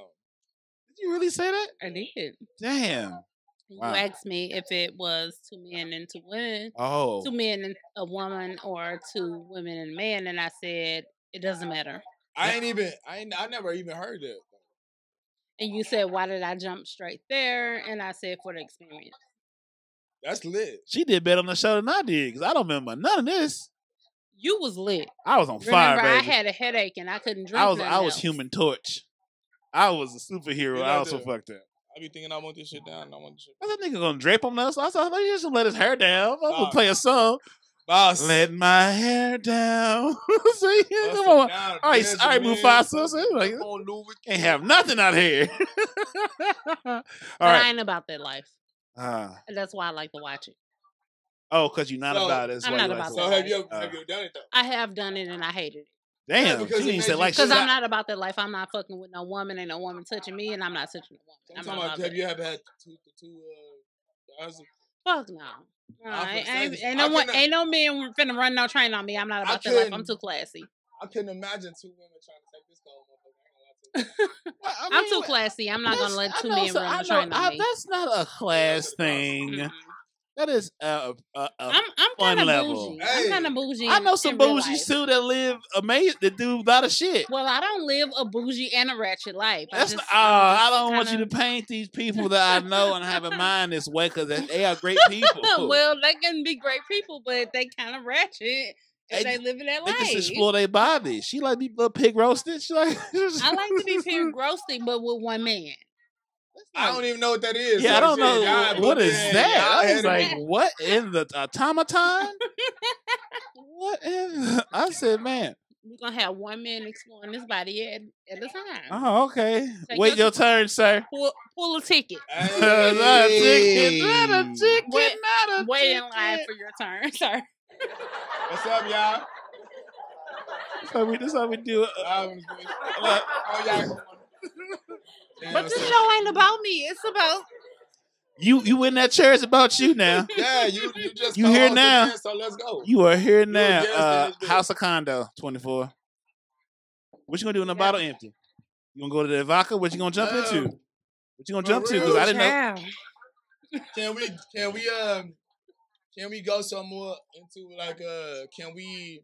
you really say that? I did. Damn. Wow. You asked me if it was 2 men and 2 women. Oh. 2 men and a woman or 2 women and a man. And I said, it doesn't matter. I never even heard that. And you said, why did I jump straight there? And I said, for the experience. That's lit. She did better on the show than I did because I don't remember none of this. You was lit. I was on fire, baby. I had a headache and I couldn't drink. I was Human Torch. I was a superhero. I was so fucked up. I be thinking I want this shit down. And I want this shit down. That nigga gonna drape on us. I thought he just let his hair down. I'm gonna play a song. Boss. Let my hair down. See, come on. Down, all right, Mufasa. So like, can't have nothing out here. I ain't about that life. And that's why I like to watch it. Oh, because you're not about it. I'm not about it. So have you done it though? I have done it and I hated it. Damn, because I'm not about that life. I'm not fucking with no woman. Ain't no woman touching me, and I'm not touching a woman. Have you ever had two? Fuck no. Ain't no man finna run no train on me. I'm not about that life. I'm too classy. I couldn't imagine 2 women trying to take this call. I mean, I'm too classy. I'm not gonna let 2 men run no train on me. That's not a class thing. That is I'm kind of bougie. Hey. I'm kind of bougie. I know some bougies too that live amazing. That do a lot of shit. Well, I don't live a bougie and a ratchet life. That's I don't want you to paint these people that I know and have in mind this way because they are great people. Well, they can be great people, but they kind of ratchet. If they live in LA. They just explore their body. She like be a pig roasted. She like I like to be pig roasted, but with one man. I don't even know what that is. Yeah, I don't know. What is that? I was like, what in the automaton? What in? I said, man. We're going to have one man exploring this body at a time. Oh, okay. So wait your turn, sir. Pull a ticket. Hey. Not a ticket. Not a ticket. Wait in line for your turn, sir. What's up, y'all? That's how we do it. Oh, y'all. Damn, but this show ain't about me. It's about you in that chair. It's about you now. Yeah, you just you here now. So let's go. You are here now. House of Condo 24. What you gonna do when the bottle empty? You gonna go to the vodka? What you gonna jump into? What you gonna jump to? Because I didn't know. Can we go some more into like can we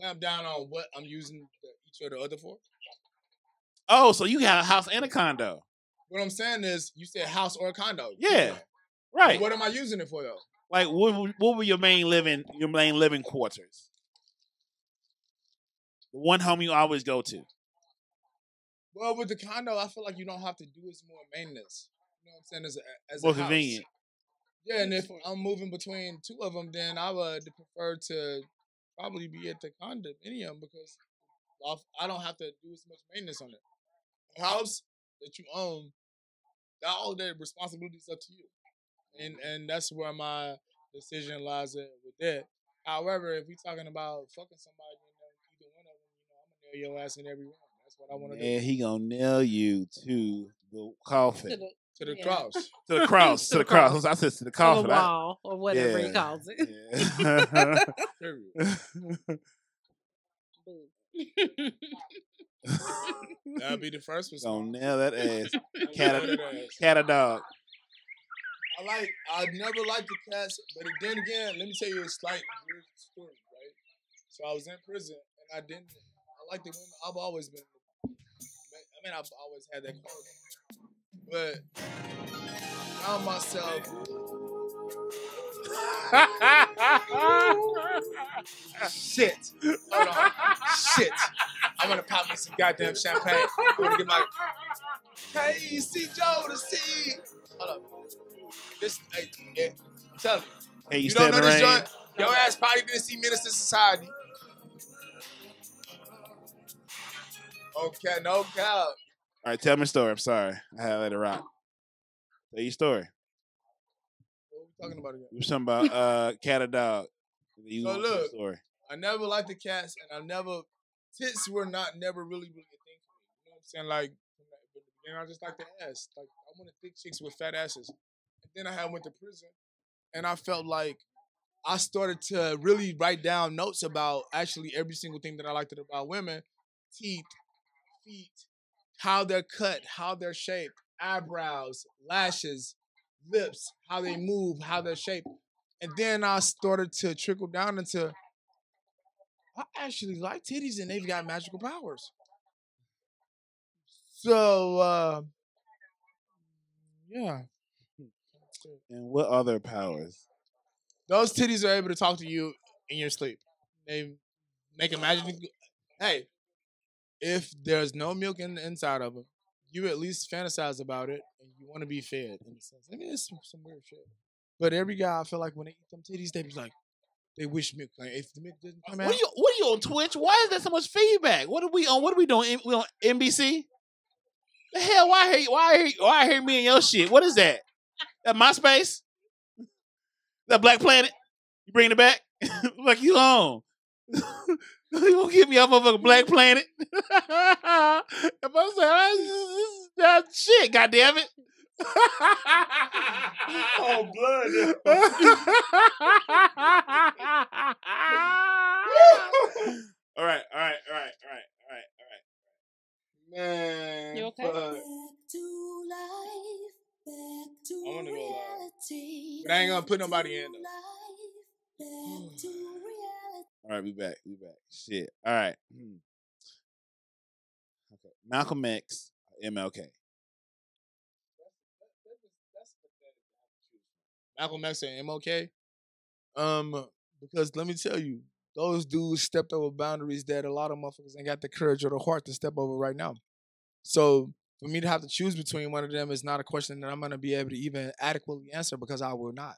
clamp down on what I'm using each or the other for? Oh, so you got a house and a condo. What I'm saying is, you said house or a condo. Yeah, right. What am I using it for though? Like, what were your main living quarters? The one home you always go to. Well, with the condo, I feel like you don't have to do as more maintenance. You know what I'm saying? As more convenient. Yeah, and if I'm moving between two of them, then I would prefer to probably be at the condo, any of them, because I don't have to do as much maintenance on it. House that you own, all the responsibilities up to you, and that's where my decision lies at with that. However, if we're talking about fucking somebody, either one of them, I'm gonna nail your ass in every room. That's what I want to do. And he gonna nail you to the coffin, to the cross, to the cross, to the cross. I said to the coffin, to the wall, or whatever he calls it. Yeah. That'll be the first one. Don't nail that ass. Cat or dog. I never liked the cats, but then again, let me tell you a slight weird story, right? So I was in prison and I liked the women. I've always been, I've always had that quality. But I found myself. Shit. Hold on. Shit. I'm gonna pop me some goddamn champagne. I'm gonna get my KC Jodeci. Hold up. This, hey, yeah. I'm telling you. Hey, you don't know this joint. Your ass probably didn't see Minister Society. Okay, no doubt. All right, tell me a story. I'm sorry. I had to let it rock. Tell your story. Talking about it. We're talking about cat or dog. So look, story. I never liked the cats, and I never tits were never really a thing for me. You know what I'm saying? Like, and I just like the ass. Like, I wanted thick chicks with fat asses. And then I went to prison, and I felt like I started to really write down notes about actually every single thing that I liked about women: teeth, feet, how they're cut, how they're shaped, eyebrows, lashes, lips, how they move, how they're shaped. And then I started to trickle down into, I actually like titties and they've got magical powers. So, yeah. And what other powers? Those titties are able to talk to you in your sleep. They make a magic. Hey, if there's no milk in the inside of them, you at least fantasize about it and you want to be fed in a sense. I mean, it's some weird shit. But every guy, I feel like when they eat them titties, they be like, they wish milk. Like, if the milk doesn't come out. What are you on Twitch? Why is there so much feedback? What are we on? What are we doing? We on NBC? The hell, why hear me and your shit? What is that? That MySpace? That Black Planet? You bringing it back? Like, you on. You won't get me off of a Black Planet. If I say, oh, that shit, goddammit. Oh, blood. All right. Man. You okay? Back to life, back to reality. But I ain't gonna put nobody in though. All right, we back. We back. Shit. All right. Okay. Malcolm X, MLK. Malcolm X and MLK. Because let me tell you, those dudes stepped over boundaries that a lot of motherfuckers ain't got the courage or the heart to step over right now. So for me to have to choose between one of them is not a question that I'm going to be able to even adequately answer, because I will not.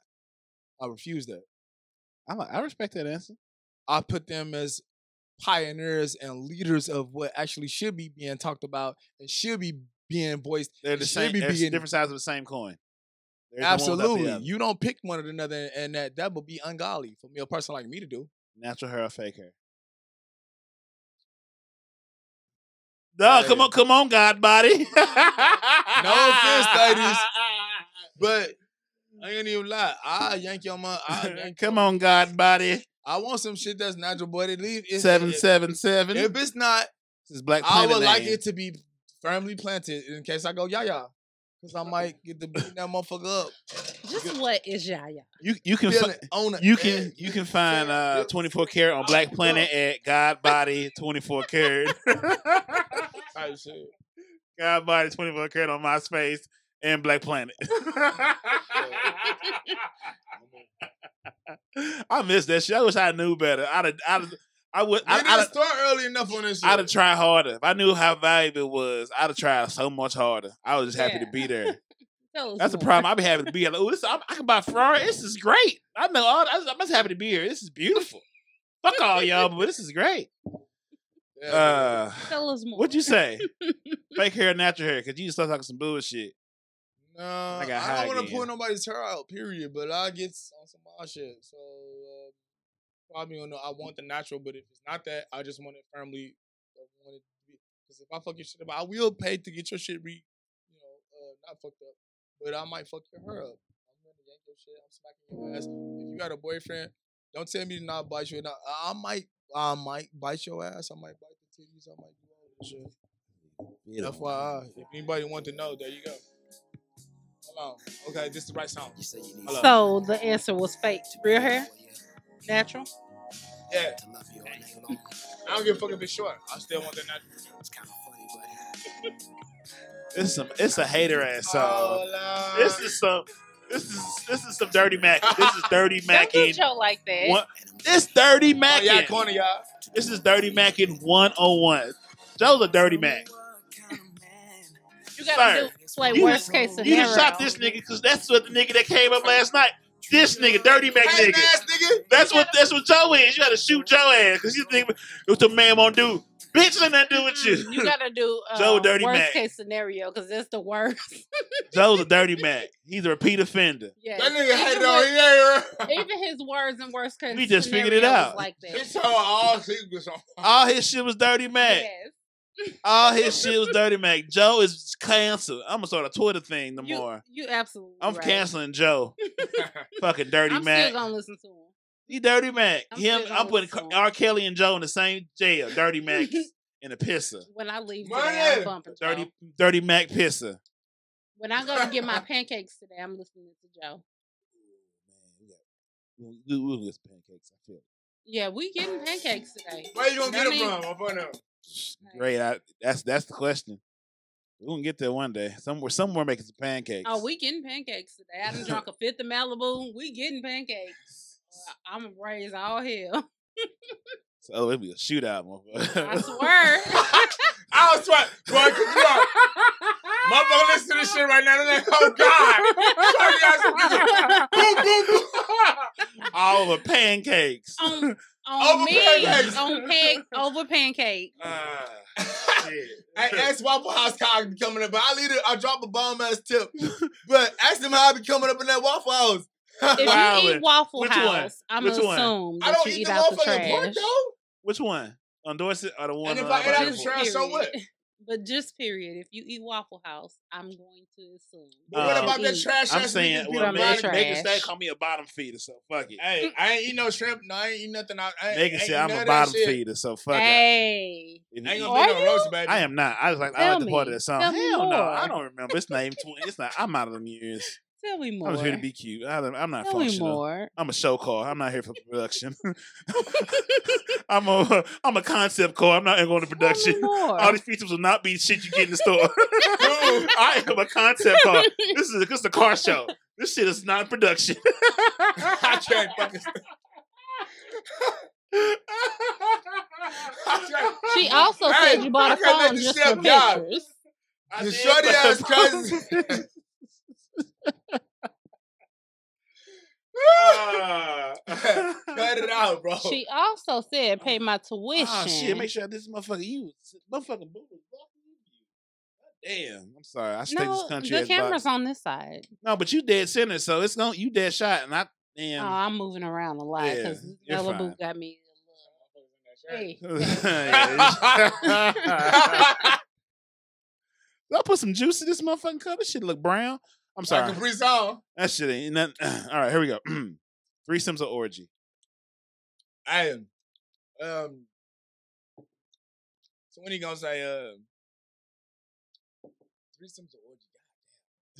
I refuse that. I respect that answer. I put them as pioneers and leaders of what actually should be being talked about and should be being voiced. They're the same, different sides of the same coin. There's absolutely. You don't pick one or another, and that would be ungodly for me, a person like me, to do. Natural hair or fake hair? No, hey. Come on, come on, God body. No offense, ladies, but I ain't even lie. I yank your mom. Come on, God body. I want some shit that's natural, but it leave. 777. If it's not, this is Black Planet. I would like it to be firmly planted in case I go yaya. Cause I might get to beat that motherfucker up. Just what is yaya? You can you can find 24 karat on Black Planet at God Body 24 karat. God Body 24 karat on MySpace and Black Planet. I miss that shit. I wish I knew better. I didn't start early enough on this shit. I'd have tried harder. If I knew how valuable it was, I'd have tried so much harder. I was just happy to be there. That's the problem. I'd be happy to be here. Like, I can buy Ferrari. This is great. I know all. I'm just happy to be here. This is beautiful. Fuck all y'all, but this is great. Tell us more. What'd you say? Fake hair or natural hair? Because you just start talking some bullshit. No, I don't want to pull nobody's hair out, period. But I get on some odd shit, so... probably don't know. I want the natural, but if it's not that, I just want it firmly. Because if I fuck your shit up, I will pay to get your shit not fucked up, but I might fuck your hair up. I'm gonna yank your shit. I'm smacking your ass. If you got a boyfriend, don't tell me to not bite you. I might bite your ass. I might bite the titties. I might do all that shit. FYI, if anybody want to know, there you go. Hello. Okay, this is the right song. So the answer was fake. Real hair. Natural? Yeah. Okay. I don't give a fuck if it's short. I still want that natural. It's kind of funny, but it's a hater ass song. Oh, this is some dirty Mac. This is dirty Mac. Don't do Joe like that. This dirty Mac. Oh, corner, y'all. This is dirty Mac in 101. Joe's a dirty Mac. You gotta play worst case scenario. You shot this nigga because that's what the nigga that came up last night. This nigga, dirty Mac nigga. Ass nigga. That's what Joe is. You gotta shoot Joe ass because you think what the man won't do. Bitch, ain't nothing to do with you. You gotta do Joe dirty worst Mac. Case scenario because that's the worst. Joe's a dirty Mac. He's a repeat offender. Yes. That nigga had no hair. Even his words in worst case. We just figured it out. Like that. He told all his shit was dirty Mac. Yes. All his shit was dirty Mac. Joe is canceled. I'm gonna start a Twitter thing tomorrow. You absolutely. I'm right. Canceling Joe. Fucking dirty Mac. I'm still gonna listen to him. He dirty Mac. I'm putting R. Kelly and Joe in the same jail. Dirty Mac in a pisser. When I leave, I'm bumping Joe. Dirty Mac pisser. When I go to get my pancakes today, I'm listening to Joe. We'll get pancakes. I feel. Yeah, we getting pancakes today. Where you gonna get them from? I know. Great, that's the question. We're gonna get there one day. Somewhere making some pancakes. Oh, we getting pancakes today. I done drunk a fifth of Malibu. We getting pancakes. I'm raised all hell. So it'll be a shootout, motherfucker. I swear. I swear, boy, motherfucker, listen to this shit right now. Like, oh God! Boom, boom, boom. All the pancakes. On over me, pancakes. On peg, over pancake. Shit. Ask Waffle House how I be coming up. I drop a bomb ass tip, but ask them how I be coming up in that Waffle House. If you eat Waffle House, I'm gonna assume that I don't eat the motherfucking pork though. Which one? On Dorset or the one? And if I end up trash, so what? But just period. If you eat Waffle House, I'm going to assume. But what about that trash? I'm saying, well, Megan said, "Call me a bottom feeder," so fuck it. Hey, I ain't eat no shrimp. No, I ain't eat nothing. Megan said, "I'm a bottom feeder," so fuck it. Hey, I ain't gonna be no roast, baby. I am not. I was like, I like the part of that song. Hell no, I don't remember. It's not even 20. It's not. I'm out of them years. Tell me more. I was here to be cute. I'm not functional. I'm a show call. I'm not here for production. I'm a concept call. I'm not going to production. All these features will not be shit you get in the store. I am a concept call. This is a car show. This shit is not production. I tried fucking. She also said you bought a phone just for pictures. The shorty ass cousin. Cut it out, bro. She also said pay my tuition. Oh, shit, make sure this motherfucker boo was walking with you. Damn, I'm sorry. I should take this country. The camera's on this side. No, but you dead center, so it's going you dead shot, and I damn. Oh, I'm moving around a lot because Malibu got me. Hey. I'll put some juice in this motherfucking cup. This shit look brown. I'm sorry. That shit ain't nothing. All right, here we go. Threesomes or orgy? I am. So when you gonna say threesomes or orgy?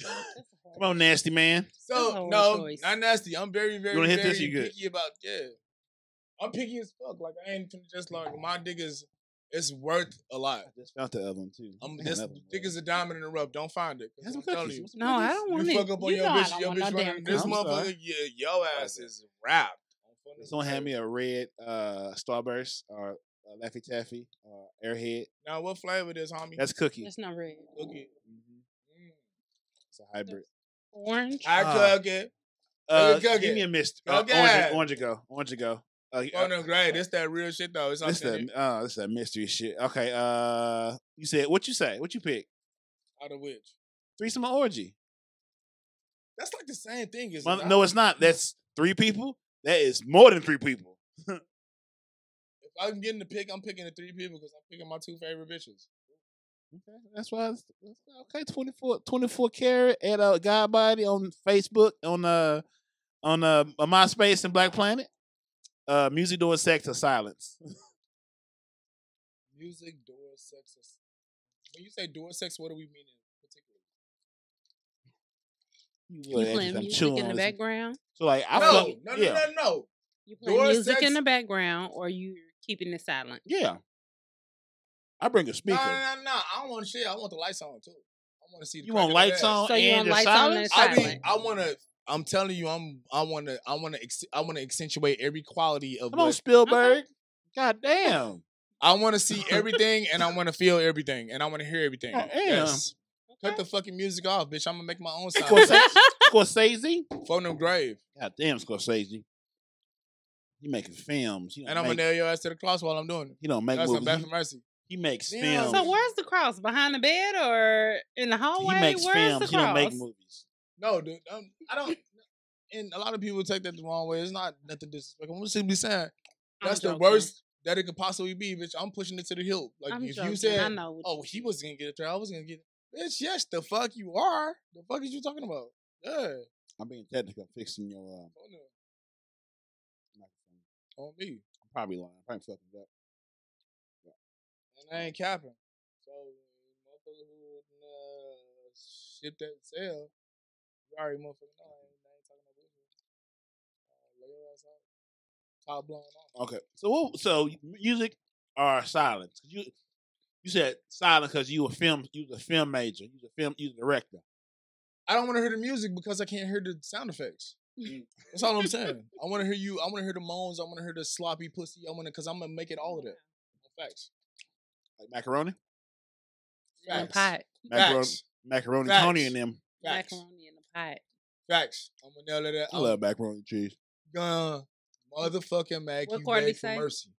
Come on, nasty man. So no, not nasty. I'm very, very picky about I'm picky as fuck. Like I ain't just like my dick is. It's worth a lot. I just found the other one too. This dick is a diamond in the rough. Don't find it. That's no, I don't want it. You fuck up on your bitch. Your bitch running this motherfucker. Your ass is wrapped. Someone hand me a red Starburst or Laffy Taffy or Airhead. Now what flavor this, homie? That's cookie. That's not red. Cookie. It's a hybrid. Orange. I cook it. Give me a mist. Orange go. No, great. It's that real shit though. It's it's that mystery shit. Okay. You said what you say? What you pick? Out of which? Threesome or orgy? That's like the same thing. No, it's not. That's three people. That is more than three people. If I'm getting to pick, I'm picking the three people because I'm picking my two favorite bitches. Okay, that's why. Okay, 24 karat at a guy body on Facebook on MySpace and Black Planet. Music, door, sex, or silence? Music, door, sex, or silence. When you say door, sex, what do we mean in particular? You playing music in the background? So like, no. You playing music in the background or you keeping it silent? Yeah. I bring a speaker. No. I don't want shit. I want the lights on, too. I want to see the You want lights on so and the silence? I want to... I'm telling you, I want to accentuate every quality of. Come on, Spielberg! God damn! I want to see everything, and I want to feel everything, and I want to hear everything. God damn! Yes. Okay. Cut the fucking music off, bitch! I'm gonna make my own sound. Scorsese, phone them grave. God damn, Scorsese! You making films, and I'm gonna nail your ass to the cross while I'm doing it. You don't make movies. That's a bad for mercy. He makes films. So where's the cross? Behind the bed or in the hallway? He makes films. He don't make movies. No, dude, I don't. And a lot of people take that the wrong way. It's not nothing disrespectful. I'm just saying that's the worst that it could possibly be, bitch. I'm pushing it to the hill. Like I'm if joking. You said, "Oh, he was gonna get it, I was gonna get it," bitch. Yes, the fuck you are. The fuck is you talking about? Yeah, I'm being technical, fixing your microphone. On me, I'm probably lying. I'm probably fucking up. Yeah. And I ain't capping. So, motherfucker who ship that sale. I already motherfucking know. I ain't talking about this. Top blown off. Okay. So music or silence? You said silence because you was a film major. You was a film. You was a director. I don't want to hear the music because I can't hear the sound effects. That's all I'm saying. I want to hear you. I want to hear the moans. I want to hear the sloppy pussy. I want to because I'm gonna make it all of that. Facts. Like macaroni. Facts. Pot. Macaroni. Facts. Tony and them. Facts. Macaroni in the pot. Facts. I'm gonna nail that. I love macaroni and cheese. Motherfucking mac. What Cardi say? Mercy.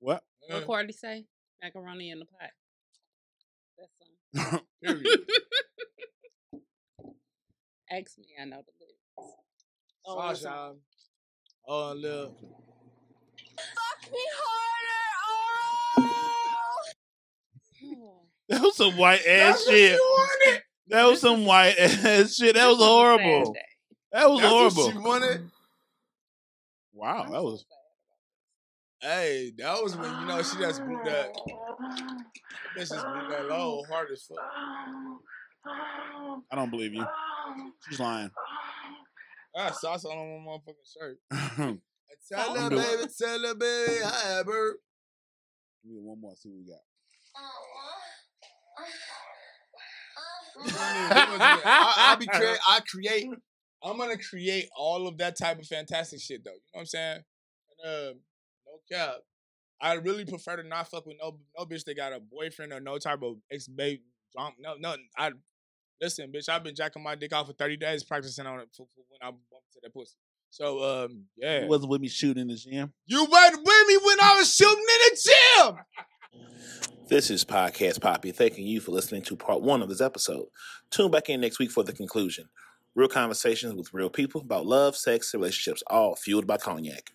What? What Cardi say? Macaroni in the pot. That's fun. Period. Ask me, I know the lyrics. Oh, love. Fuck me harder. Oh. That was some white ass shit. That was some white ass shit. That was horrible. That's horrible. What she wanted. Wow, that was. Hey, that was when you know she just blew that. This is blew that low hard as fuck. I don't believe you. She's lying. I got sauce on my motherfucking shirt. Tell her, baby, tell her, baby. Hi, Albert. Give me one more. See what we got. I'm gonna create all of that type of fantastic shit, though. You know what I'm saying? And, no cap. I really prefer to not fuck with no bitch that got a boyfriend or no type of ex babe. No. Listen, bitch. I've been jacking my dick off for 30 days practicing on it for when I bumped to that pussy. So yeah. You wasn't with me shooting in the gym. You weren't with me when I was shooting in the gym. This is Podcast Poppy. Thanking you for listening to part one of this episode. Tune back in next week for the conclusion. Real conversations with real people about love, sex, and relationships, all fueled by cognac.